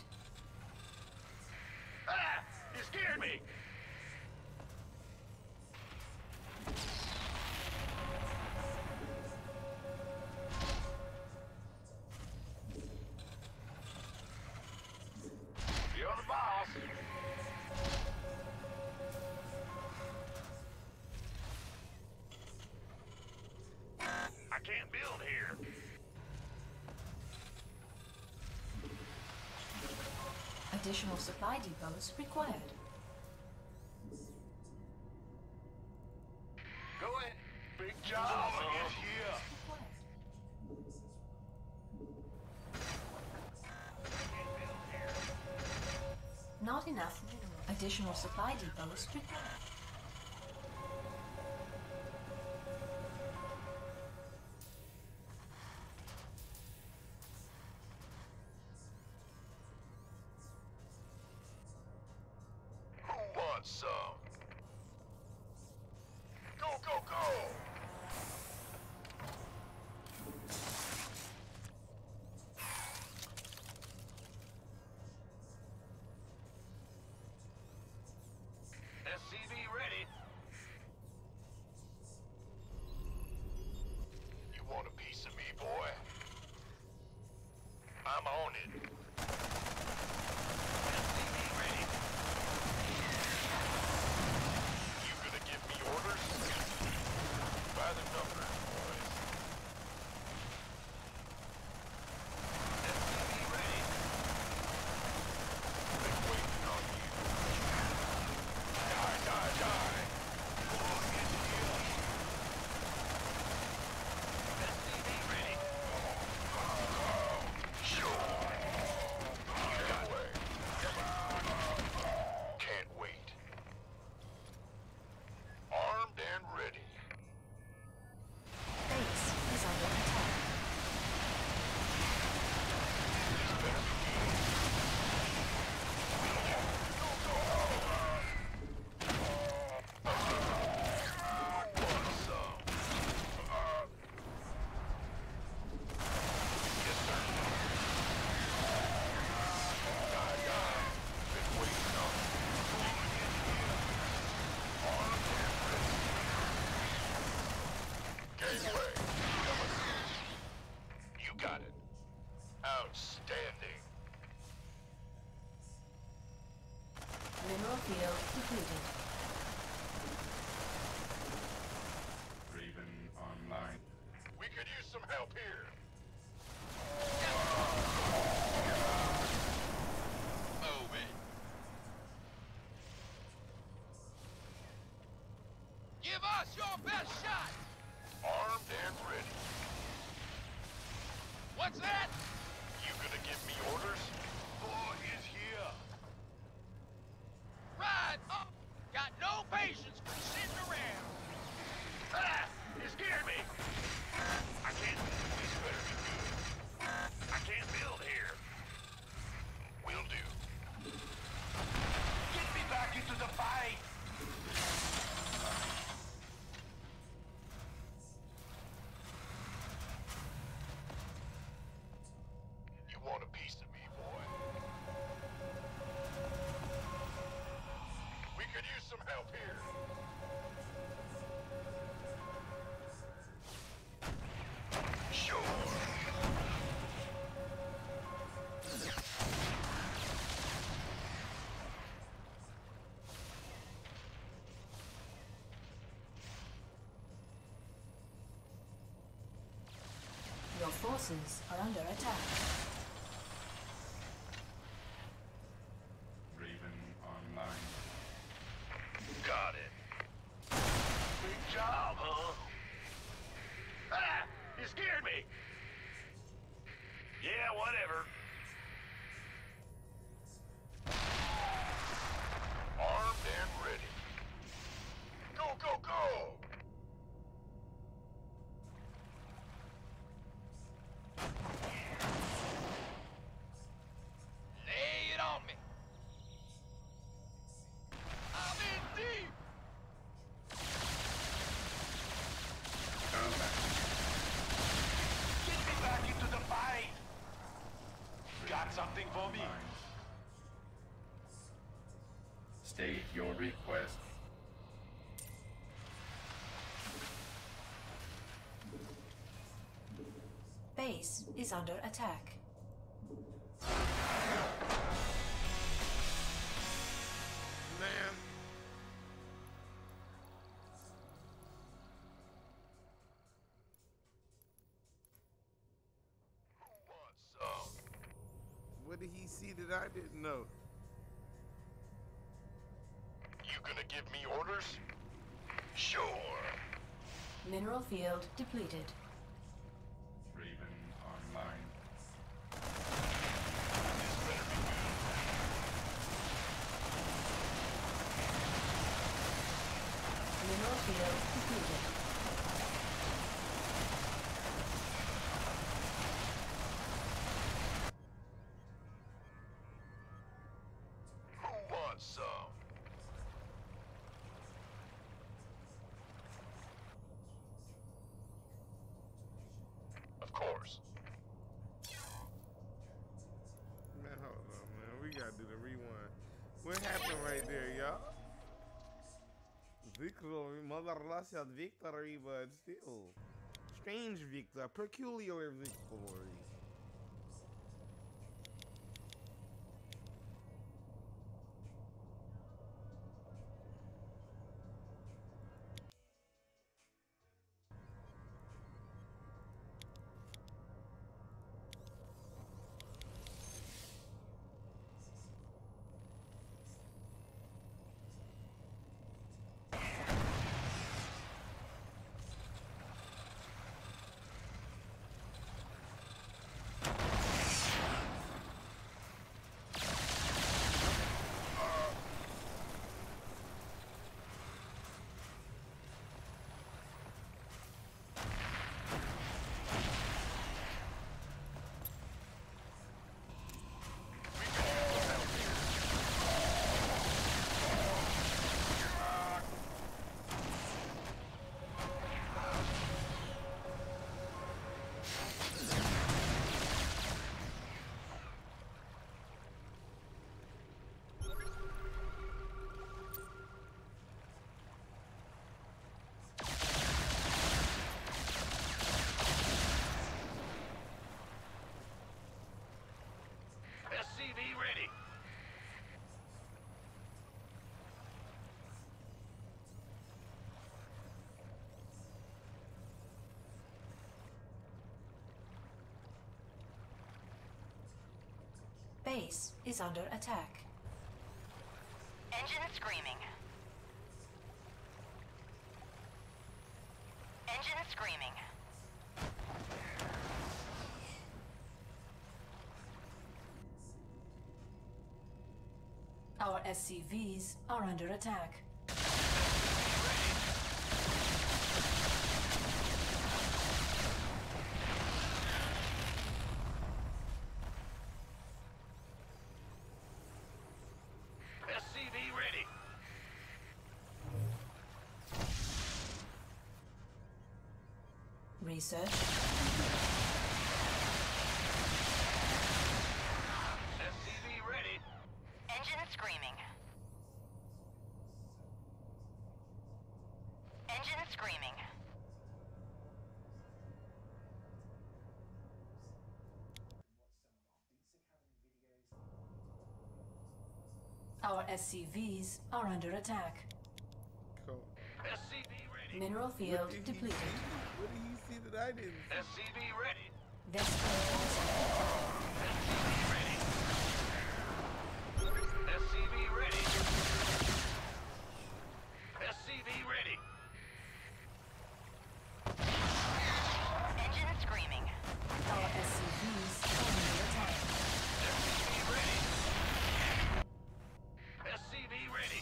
Ah! You scared me! Additional supply depots required. Go ahead. Big job. Oh, yes, yeah. Not enough. Additional supply depots required. S C V ready. You want a piece of me, boy? I'm on it. S C V ready. You gonna give me orders? By the numbers, boys. S C V ready. They're waiting on you. Die, die! War is here! S C V ready! Go, go! Sure! Can't wait! Can't wait! Armed and ready! Base is under attack. This better begin. Go, go! Your forces are under attack. Raven online. Got it. for me. State your request. Base is under attack. Man. What did he see that I didn't know? You gonna give me orders? Sure. Mineral field depleted. Raven online. This better be good. Mineral field depleted. Victory, mother Russia victory, but still. Strange victory, peculiar victory. S C V ready. Base is under attack. Engine screaming. Engine screaming. Our S C Vs are under attack. S C V ready. Research. Our S C Vs are under attack. Cool. S C B ready. Mineral field depleted. What did you see that I didn't see? S C B ready. Vespene geyser. S C B ready. S C B ready. S C B ready. Engine screaming. Our S C Vs are under attack. S C B ready. Ready.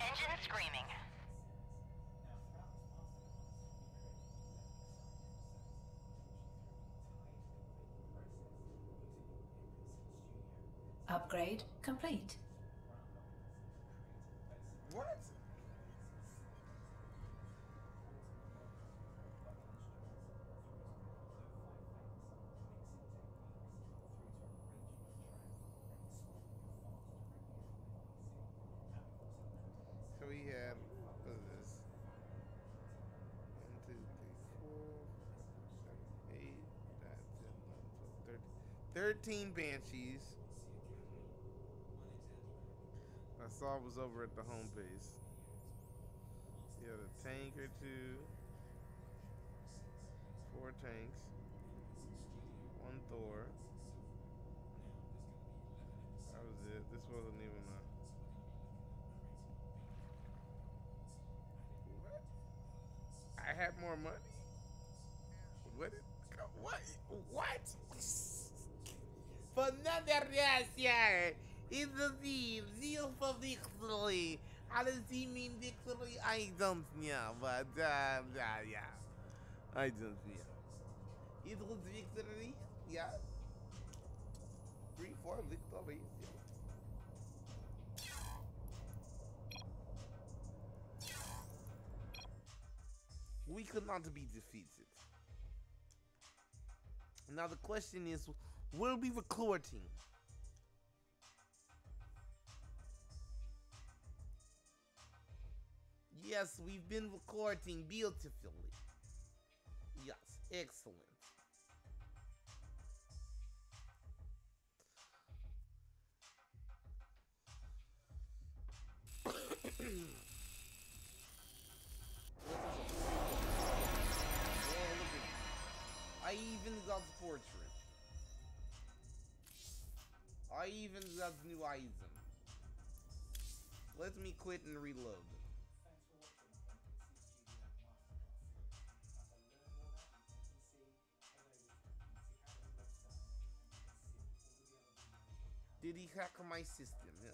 Engine screaming. Upgrade complete. What? we have, what is this? one, two, three, four, seven, eight, nine, ten, eleven, twelve, thirteen. thirteen Banshees. I saw it was over at the home base. You had a tank or two. Four tanks. One Thor. That was it. This wasn't even a... What? I had more money? What? What? What? For another reason, it's the team. Zeal for victory. How does he mean victory? I don't know, but uh, yeah. I don't know. It was victory, yeah. Three, four victories. We could not be defeated. Now the question is, will we recall our team? Yes, we've been recording beautifully. Yes, excellent. I even got the portrait. I even got new items. Let me quit and reload. Did he hack my system? Yeah.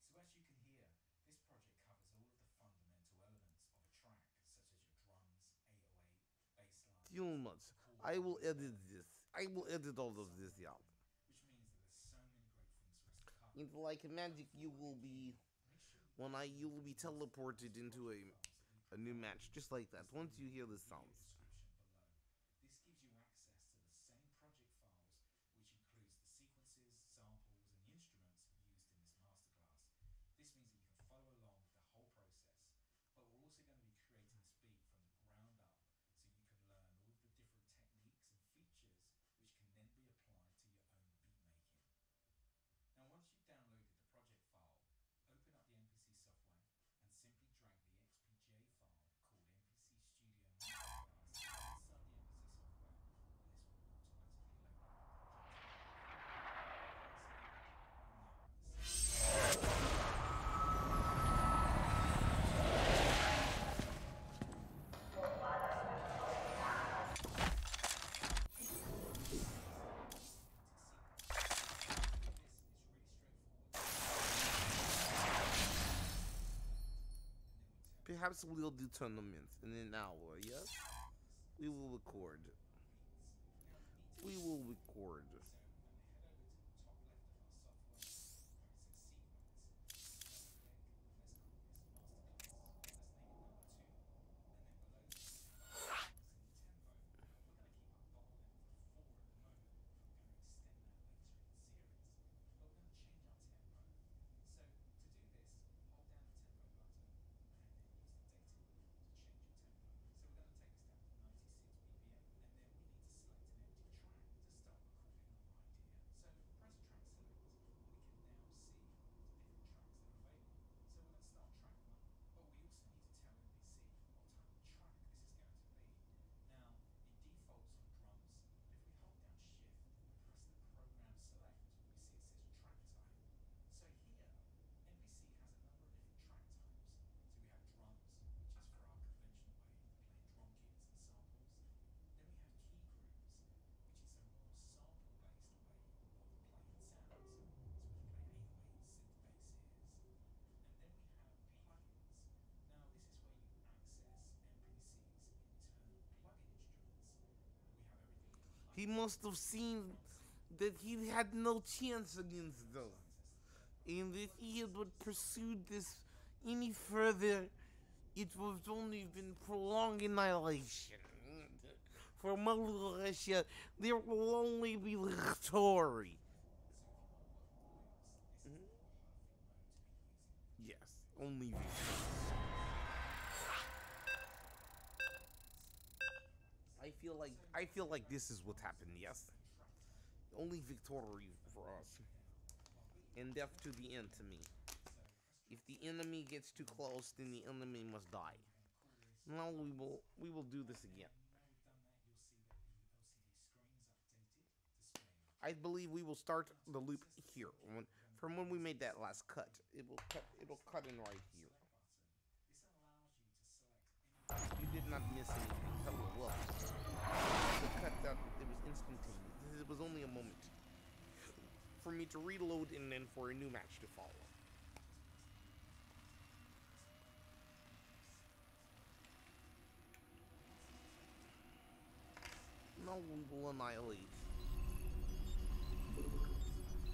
So as you can hear, this project covers all of the fundamental elements of a track, such as your drums, eight oh eight, bass line. Too much. I will edit this. I will edit all of this, yeah. Which means that there's so many great things for us to cover. It's like magic. You will be, when I, you will be teleported into a. A new match, just like that, once you hear the sounds. This gives you access to the same project files, which includes the sequences, samples, and the instruments used in this masterclass. This means that you can follow along with the whole process, but we're also going to be creating this beat from the ground up, so you can learn all of the different techniques and features, which can then be applied to your own beat making. Now, once you've downloaded the project file, open up the N P C software and simply drag the file called N P C Studio Masterclass inside the N P C software, and this will automatically load the project. This is really straightforward. Perhaps we'll do tournaments in an hour, yes? We will record. We will record. He must have seen that he had no chance against those, and if he had but pursued this any further, it would have only been prolonged annihilation. for militia, there will only be victory. Mm-hmm. Yes, only victory. I feel like I feel like this is what happened. Yes, only victory for us, and death to the enemy. If the enemy gets too close, then the enemy must die. Now we will we will do this again. I believe we will start the loop here. When, from when we made that last cut, it will cut. It'll cut in right here. You did not miss anything. That was well. The cut out, it was instantaneous. It was only a moment for me to reload and then for a new match to follow. Now we will annihilate.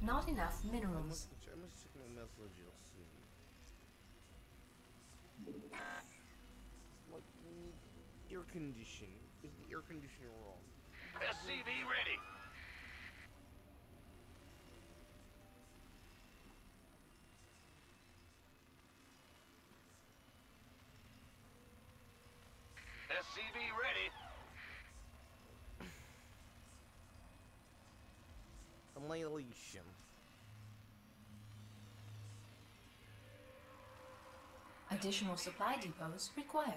Not enough minerals. I must check my messages soon. Like, we need air conditioning. Is the air conditioner wrong? S C V ready! S C V ready! Annihilation. Additional supply depots required.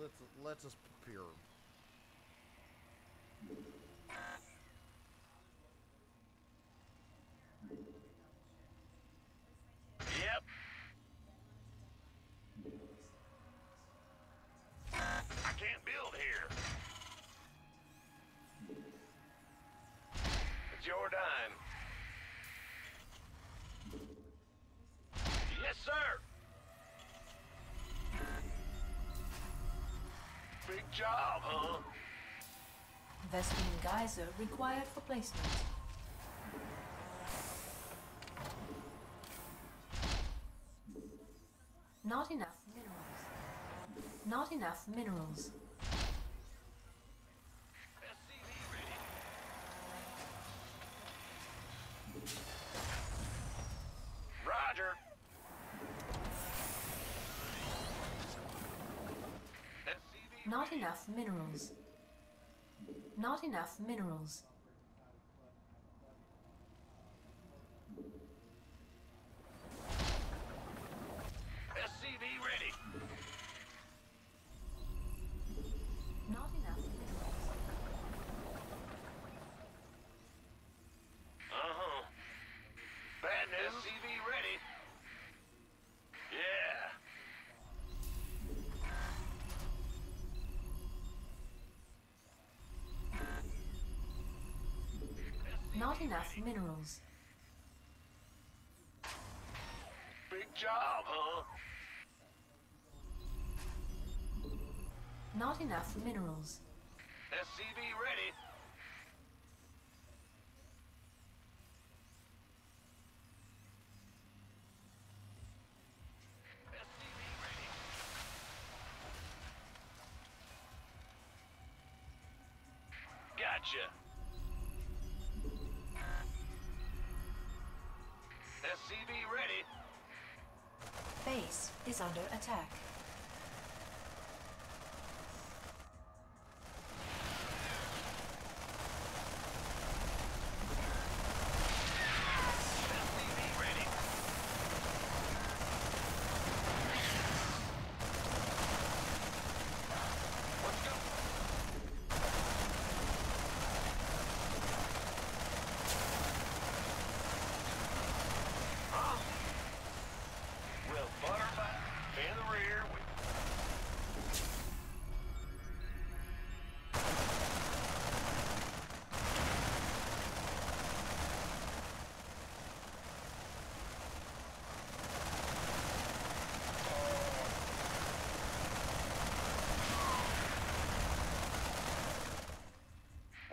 Let's let us prepare. Yep. I can't build here. Jordan. Yes, sir. Big job, huh? Vespene geyser required for placement. Not enough minerals. Not enough minerals. S C V ready. Roger. S C V Not ready. Enough minerals. Not enough minerals. S C V ready. Not enough minerals. Uh-huh. Bad news. S C V ready. Yeah. Not enough minerals. Big job, huh? Not enough minerals. S C B ready. S C B ready. Gotcha. S C B ready. Base is under attack. S C B ready. Let's go. Butterfly in the rear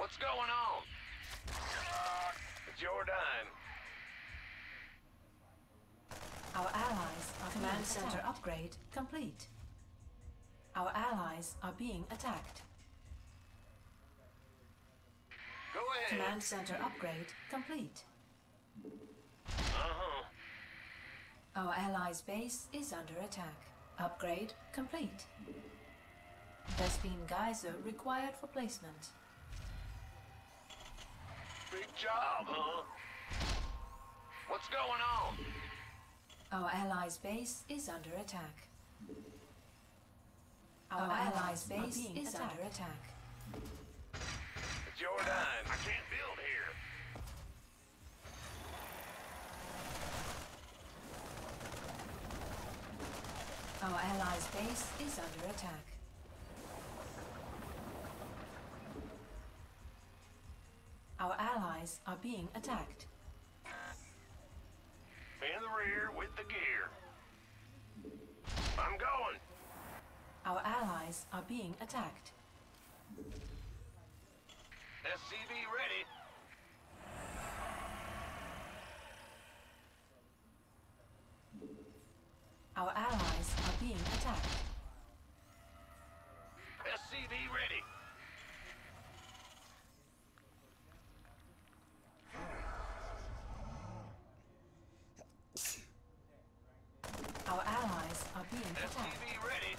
What's going on? It's your dime. Our allies are command center upgrade complete. Our allies are being attacked. Go ahead. Command center upgrade complete. Uh-huh. Our allies' base is under attack. Upgrade complete. Vespene geyser required for placement. Big job, huh? What's going on? Our allies' base is under attack. Our, Our allies' base is attacked. under attack. It's your dime. I can't build here. Our allies' base is under attack. Our allies are being attacked. In the rear with the gear. I'm going. Our allies are being attacked. S C V ready. Our allies are being attacked. S C V ready. Our allies are being attacked. S C V ready.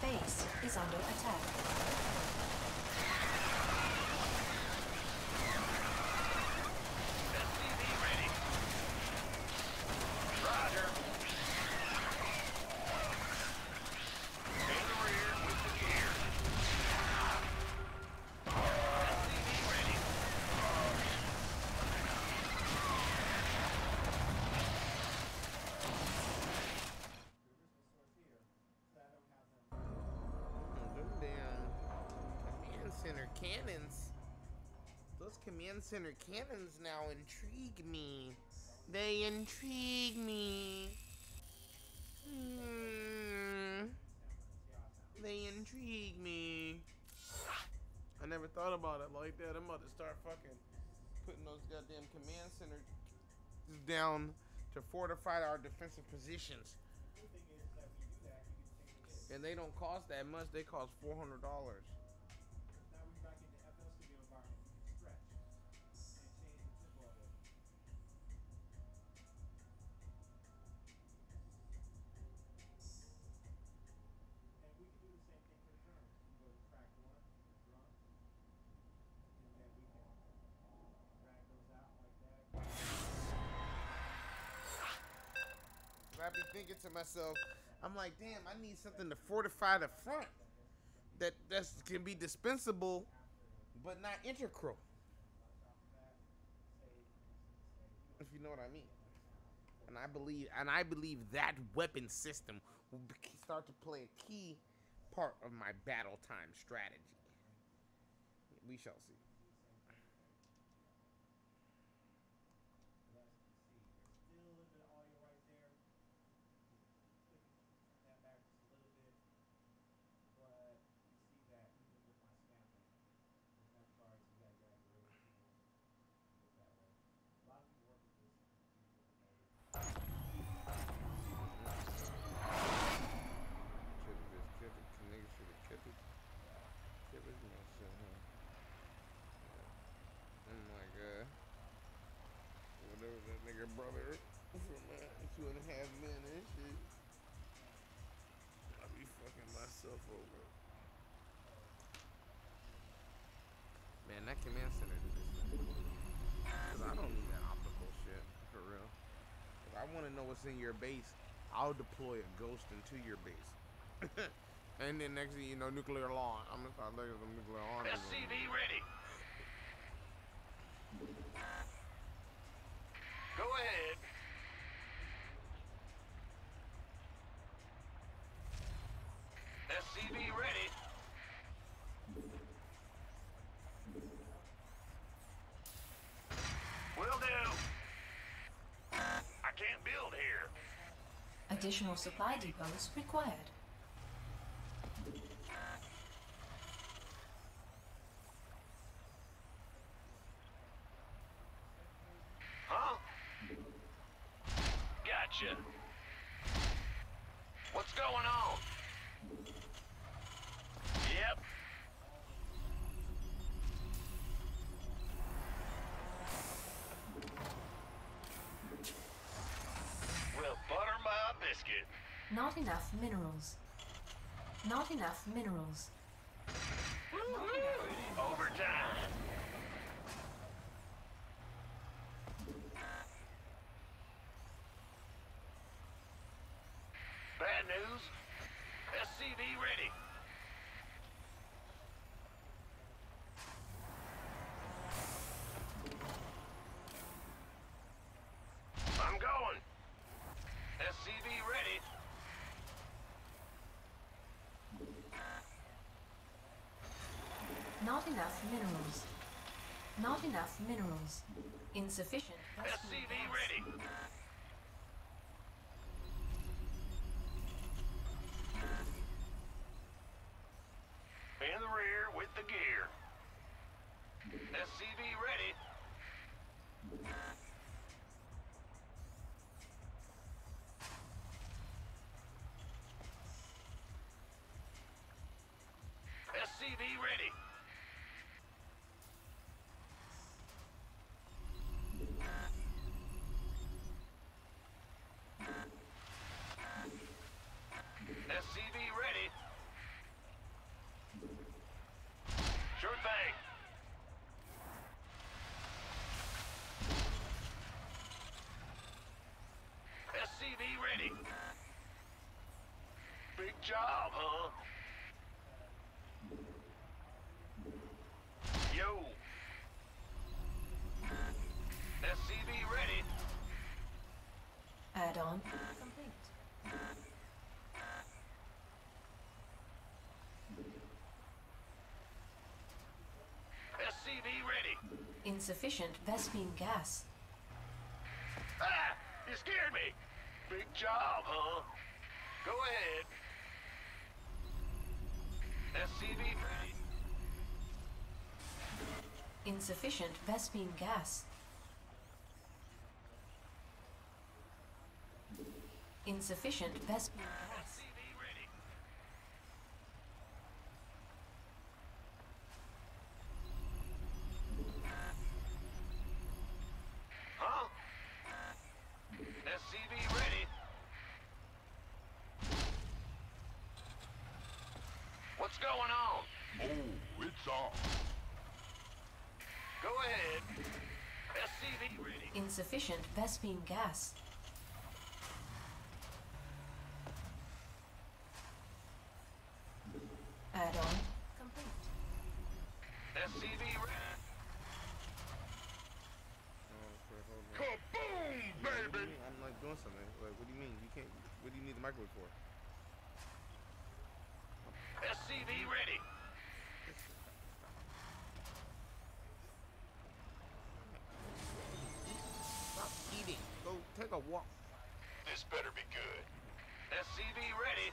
Base is under attack. Cannons. Those command center cannons now intrigue me. They intrigue me. Mm. They intrigue me. I never thought about it like that. I'm about to start fucking putting those goddamn command centers down to fortify our defensive positions. And they don't cost that much. They cost four hundred dollars. I'd be thinking to myself, I'm like, damn, I need something to fortify the front that that's, can be dispensable, but not integral. If you know what I mean. And I believe, and I believe that weapon system will start to play a key part of my battle time strategy. We shall see. Brother, two and a half minutes. I'll be fucking myself over. Man, that command center did this thing. Cause I don't need that optical shit for real. If I want to know what's in your base, I'll deploy a ghost into your base. And then next thing you know, nuclear lawn. I'm gonna start looking at some nuclear lawn. S C V ready. Go ahead. S C B ready. Will do. I can't build here. Additional supply depots required. Gotcha. What's going on? Yep. Well, butter my biscuit. Not enough minerals. Not enough minerals. Woo-hoo! Overtime. Bad news. S C V ready. I'm going. S C V ready. Not enough minerals. Not enough minerals. Insufficient. S C V ready. In the rear with the gear. S C V ready. S C V ready. S C V ready. Sure thing. S C V ready. Big job, huh? Yo. S C V ready. Add-on complete. S C V ready. Insufficient Vespene gas. Ah! You scared me! Big job, huh? Go ahead. S C V ready. Insufficient Vespene gas. Insufficient Vespene gas. S C V ready. Huh? S C V ready. What's going on? Oh, it's off. Go ahead. S C V ready. Insufficient Vespene gas. Add-on complete. S C V ready. Kaboom, baby! I'm like doing something. Like, what do you mean? You can't. What do you need the microwave for? S C V ready. Eating. Go take a walk. This better be good. S C V ready.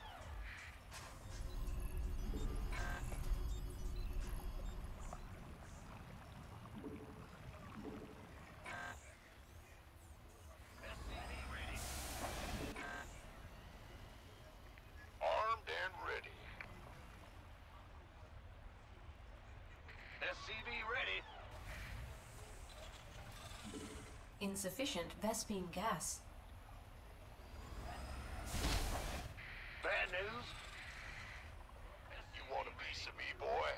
S C V ready. Armed and ready. S C V ready. Insufficient Vespene gas. Bad news. You want a piece of me, boy?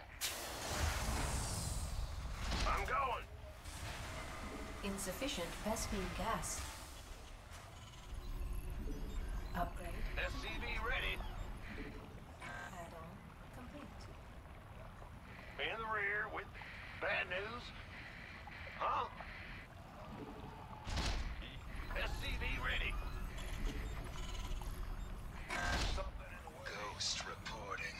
I'm going. Insufficient Vespene gas. Upgrade. S C V ready. Add-on complete. In the rear with bad news. Huh? S C V ready. Something in the way. Ghost reporting.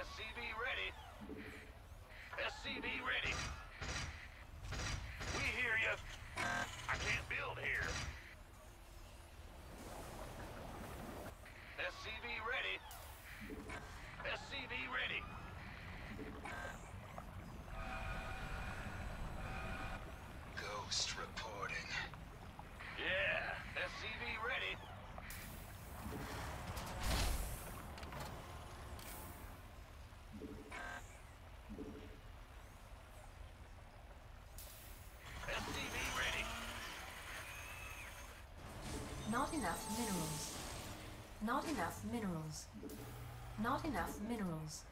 S C V ready. S C V ready. We hear you. I can't build here. S C V ready. S C V ready. Not enough minerals. Not enough minerals. Not enough minerals.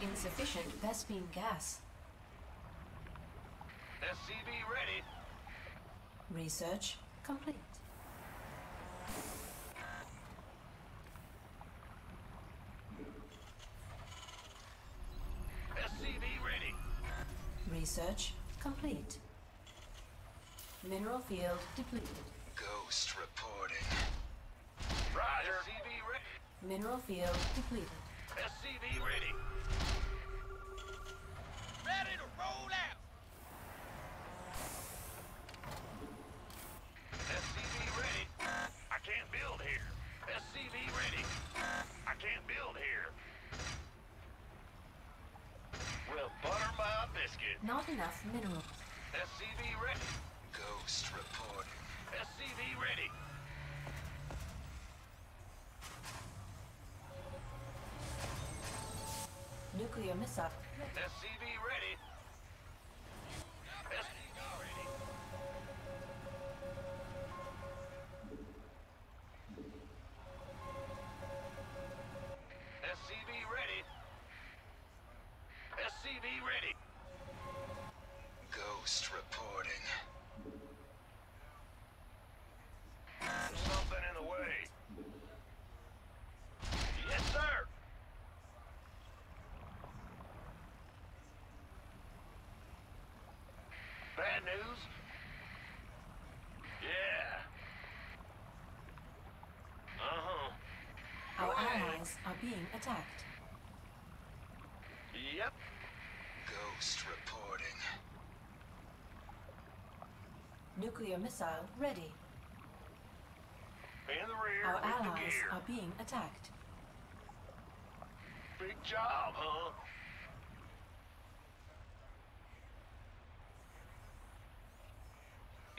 Insufficient Vespene gas. S C B ready. Research complete. S C B ready. Research complete. Mineral field depleted. Ghost reporting. Roger. S C B ready. Mineral field depleted. S C B ready. Ready to roll out. S C V ready. I can't build here. S C V ready. I can't build here. We'll butter my biscuit. Not enough minerals. S C V ready. Ghost reporting. S C V ready. Nuclear missile. S C V ready. S C V ready. S C V ready. S C V ready. Ghost reporting. There's something in the way. Yes, sir. Bad news? Yeah. Uh-huh. Our allies are being attacked. Yep. Ghost reporting. Nuclear missile ready. In the rear. Our allies are being attacked. Big job, huh?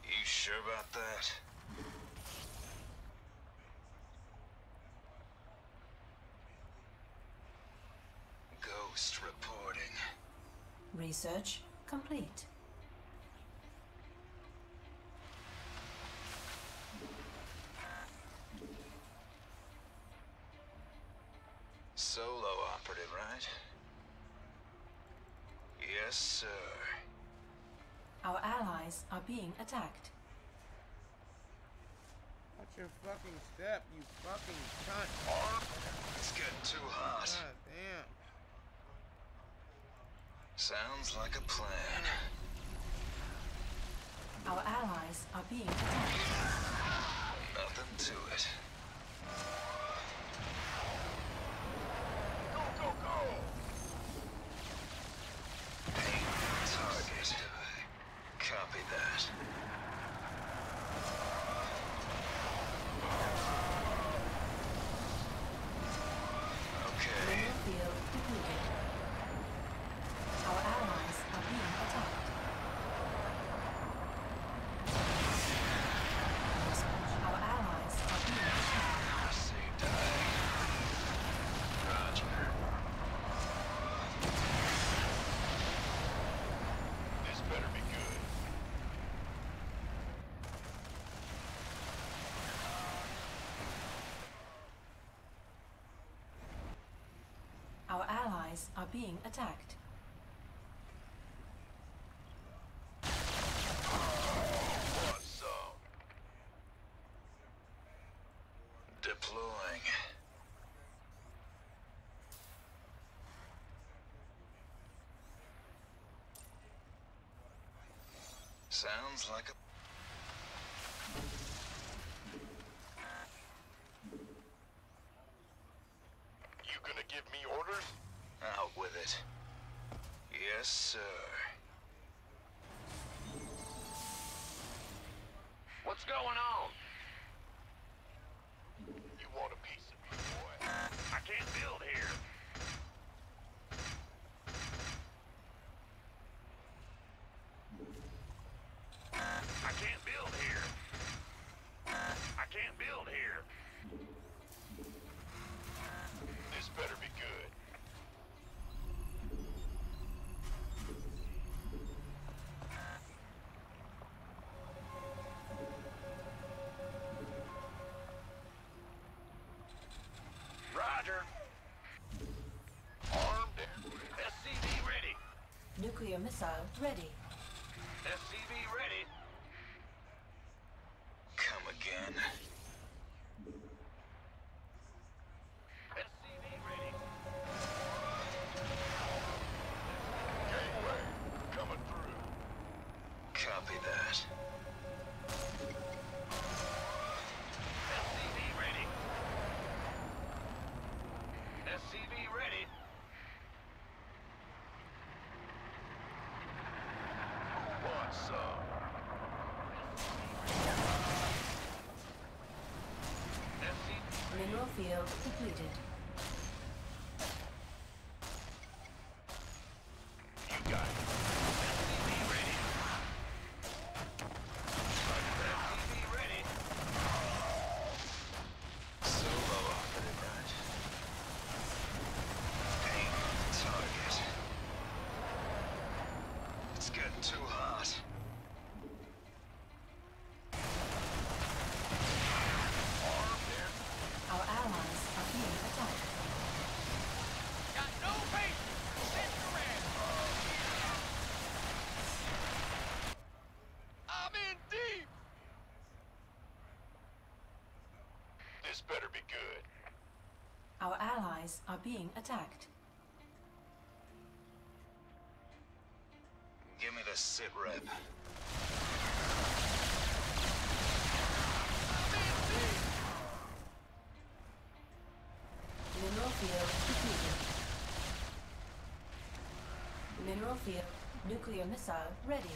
You sure about that? Ghost reporting. Research complete. Solo operative, right? Yes, sir. Our allies are being attacked. Watch your fucking step, you fucking cunt. It's getting too hot. God damn. Sounds like a plan. Our allies are being attacked. Nothing to it. Go, go, go! Paint the target. Copy that. Okay. Field depleted. Our allies are being attacked. Our allies are being attacked. Say die. Roger. This better be good. Our allies are being attacked. Awesome. Sounds like a... You gonna give me orders? Out with it. Yes, sir. What's going on? You want a piece of me, boy? I can't build here. I can't build here. I can't build here. This better be good. Roger. Armed and S C V ready. Nuclear missile ready. S C V ready. Come again. S C V ready. Gateway coming through. Copy that. S C V ready. S C V ready. Mineral field depleted. You got it. S C B ready. S C B ready. So low off for the night. Aim target. It's getting too hot. This better be good. Our allies are being attacked. Give me the sit rep. Mineral field depleted. Mineral field nuclear missile ready.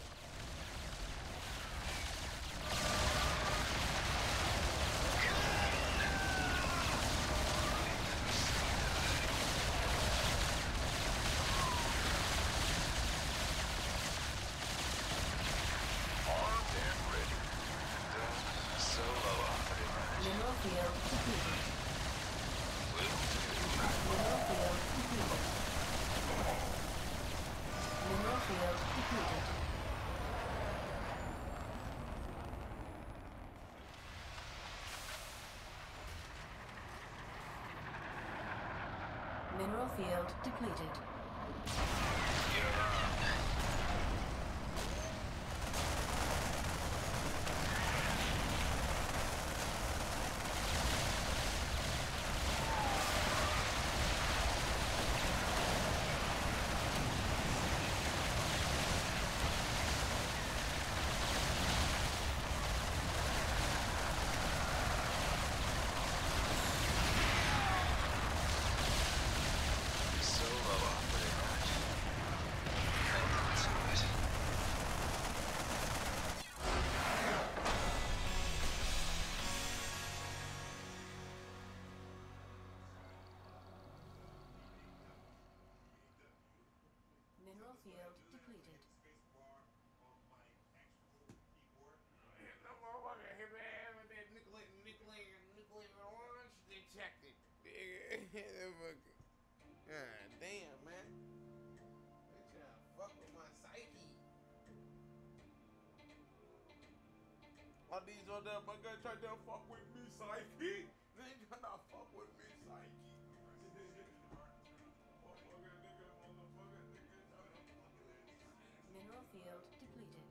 Mineral field depleted. Field depleted. Detected. Damn, man. Fuck with my psyche. All these other motherfuckers trying to fuck with me, psyche. They trying to fuck with me, psyche. Field depleted.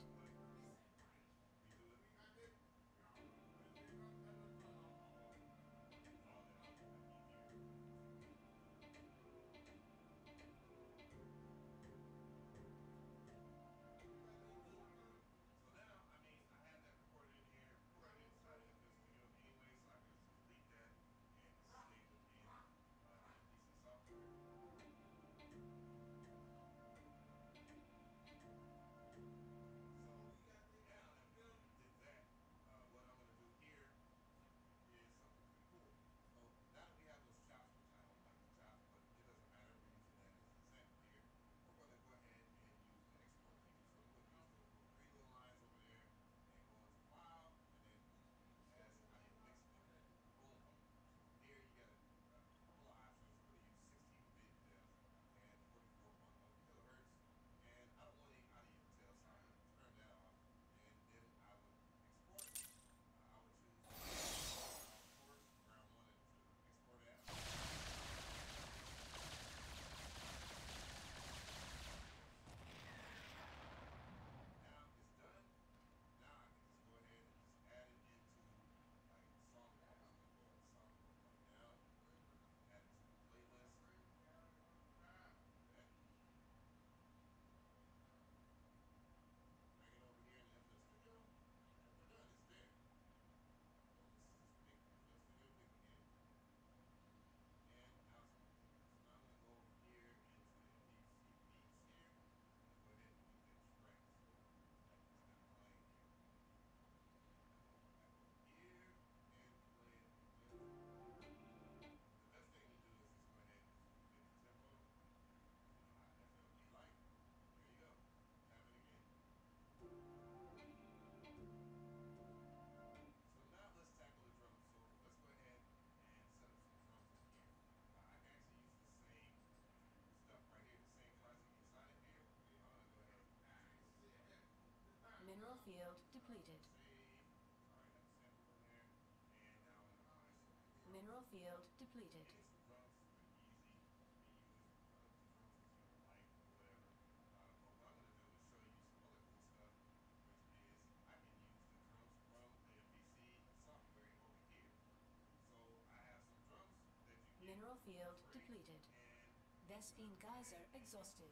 completed. Mineral field depleted. Mineral field depleted. Vespene geyser exhausted.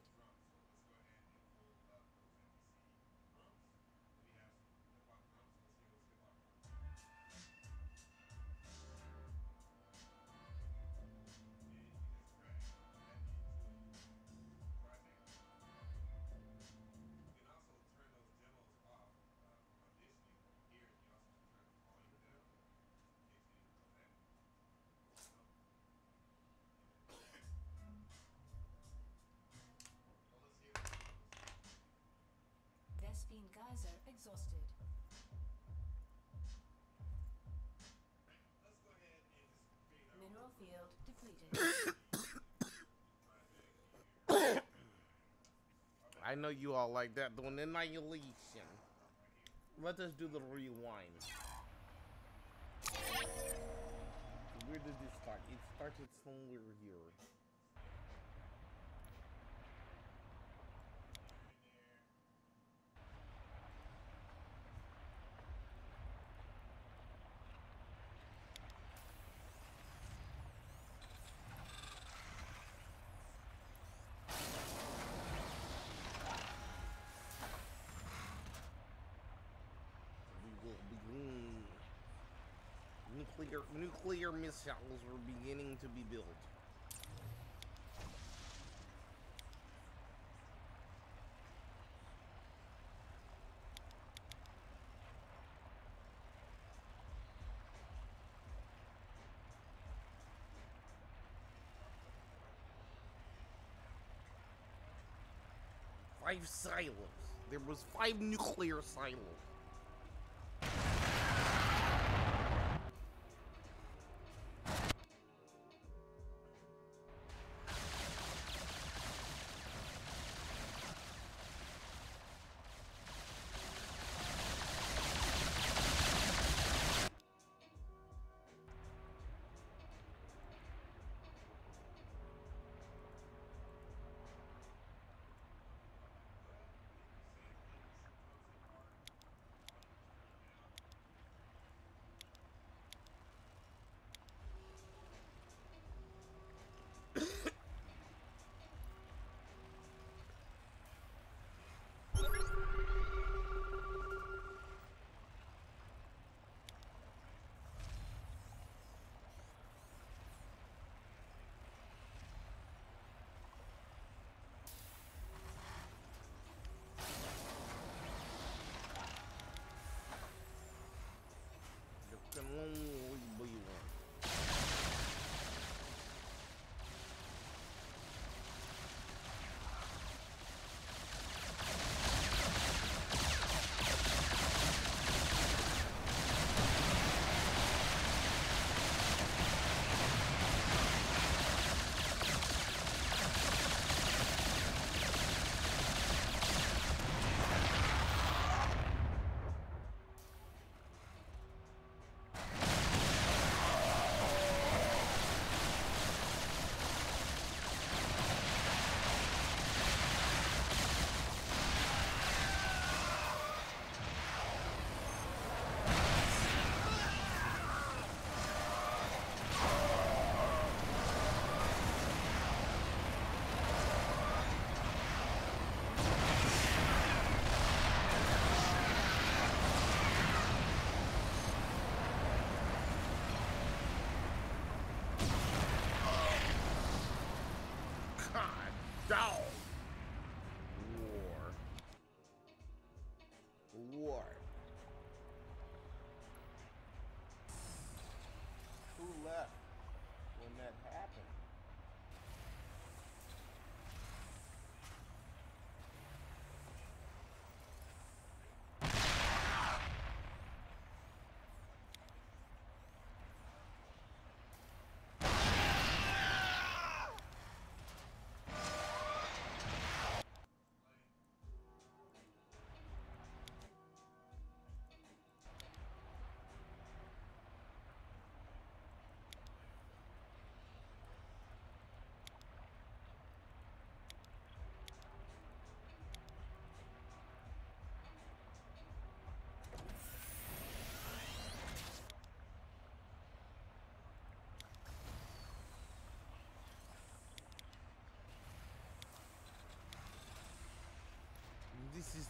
Vespene geyser exhausted. Let's go ahead and just figure mineral field depleted. I know you all like that, doing annihilation. Let us do the rewind. Where did this start? It started somewhere here. Nuclear, nuclear missiles were beginning to be built. Five silos. There was five nuclear silos.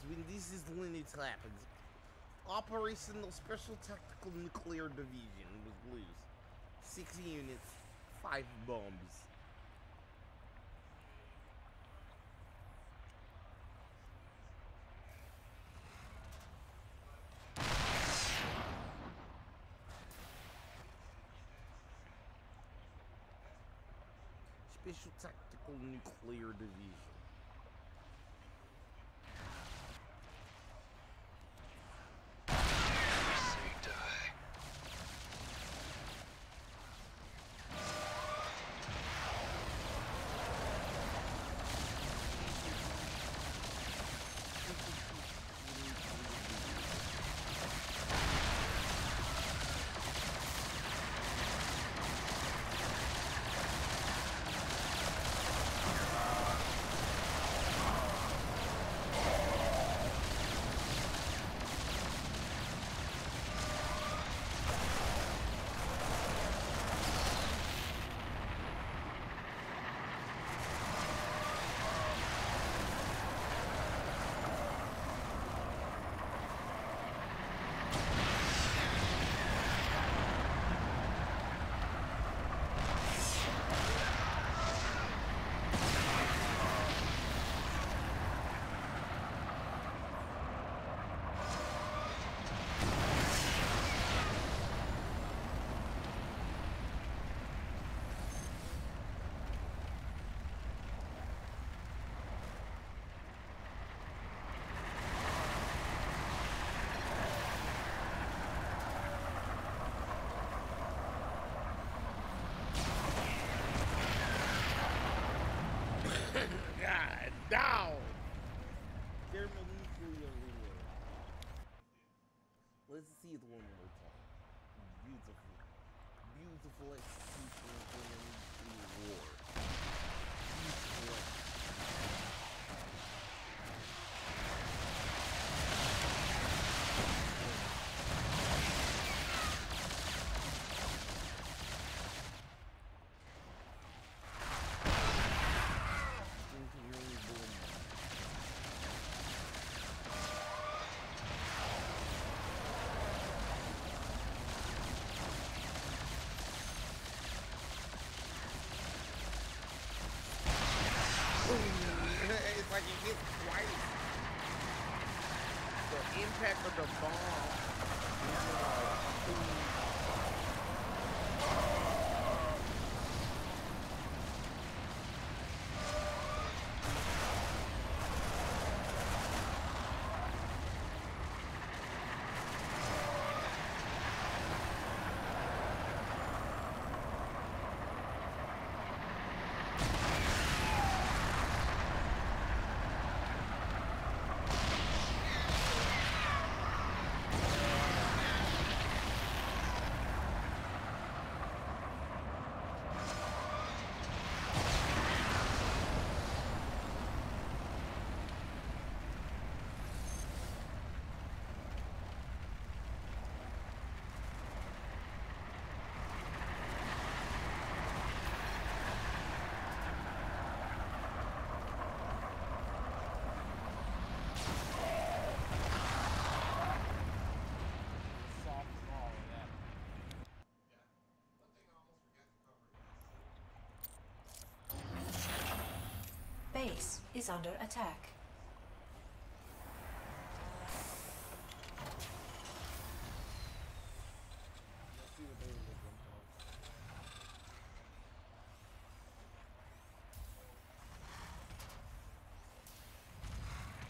when this is when it happens. Operational Special Tactical Nuclear Division was loose. Six units, five bombs. Special Tactical Nuclear Division. Let's see it one more time. Beautiful. Beautiful execution of the nuclear war. Beautiful execution. Engineering boom. It's like it hits twice. The impact of the bomb is like boom. Base is under attack.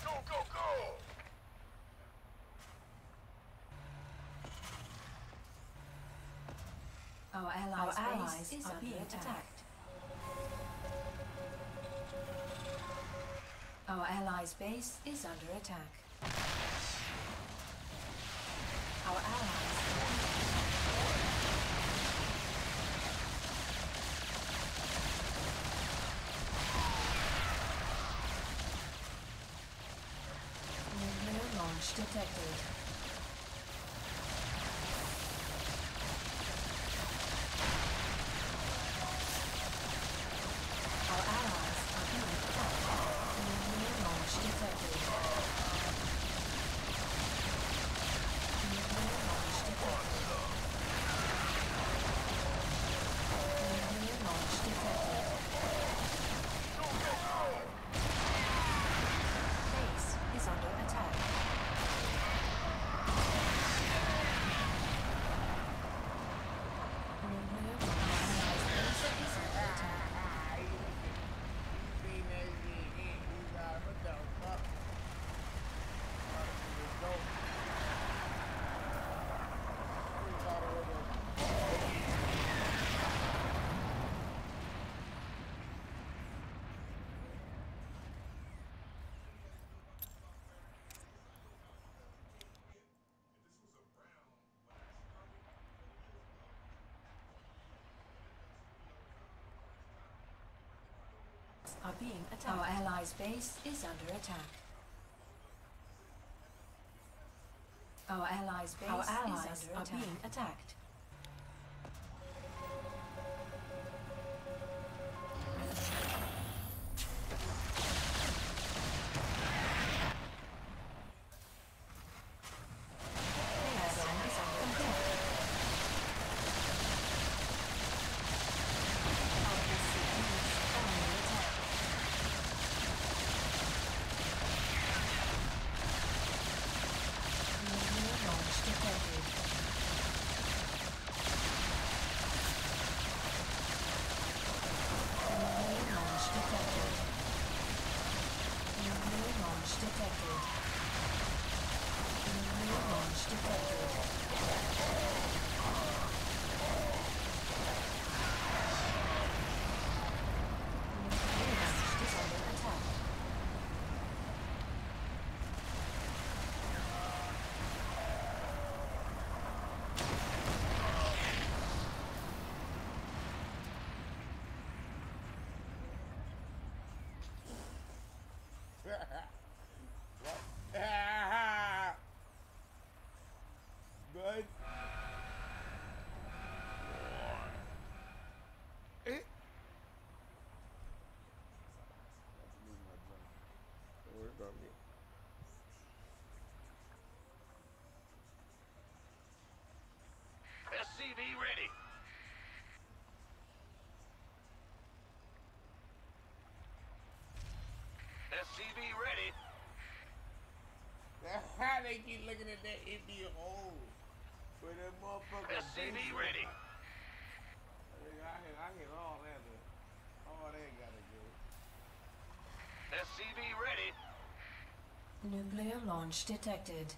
Go, go, go! Our allies, Our allies is are being attacked. attacked. Our allies' base is under attack. Our allies are under attack. Nuclear launch detected. Our allies are under attack. Nuclear launch detected. being attacked. Our allies' base is under attack. Our allies' base Our allies is under are attack. being attacked. S C V ready. S C V ready. How they keep looking at that Indian hole for that motherfucker. S C V ready. I hear, I hear all that. All that gotta do. S C V ready. Nuclear launch detected.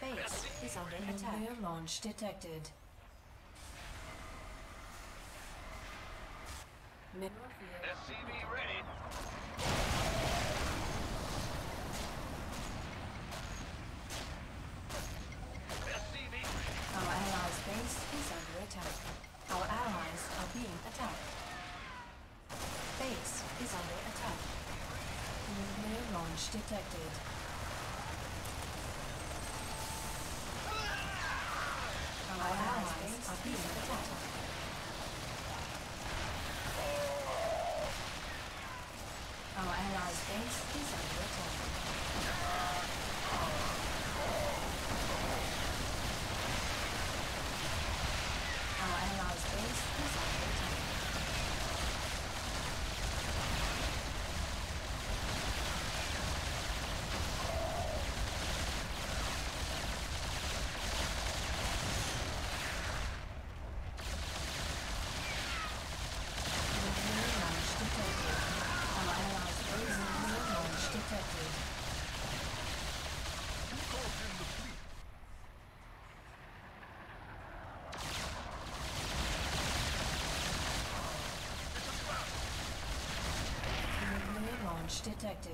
Base is under attack. Nuclear launch detected. S C V ready. S C V ready. Our allies' base is under attack. Our allies are being attacked. Base is under attack. Nuclear launch detected. Our allies are being attacked. Our allies' base is under attack. Our allies' base is under attack. Detected.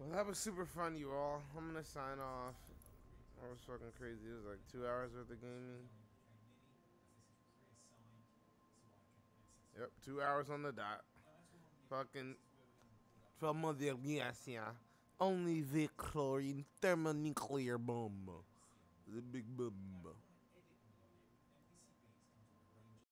Well, that was super fun, you all. I'm gonna sign off. That was fucking crazy. It was like two hours worth of gaming. Yep, two hours on the dot. Fucking from the Russia. Only victory in thermonuclear bomb. The big bomb.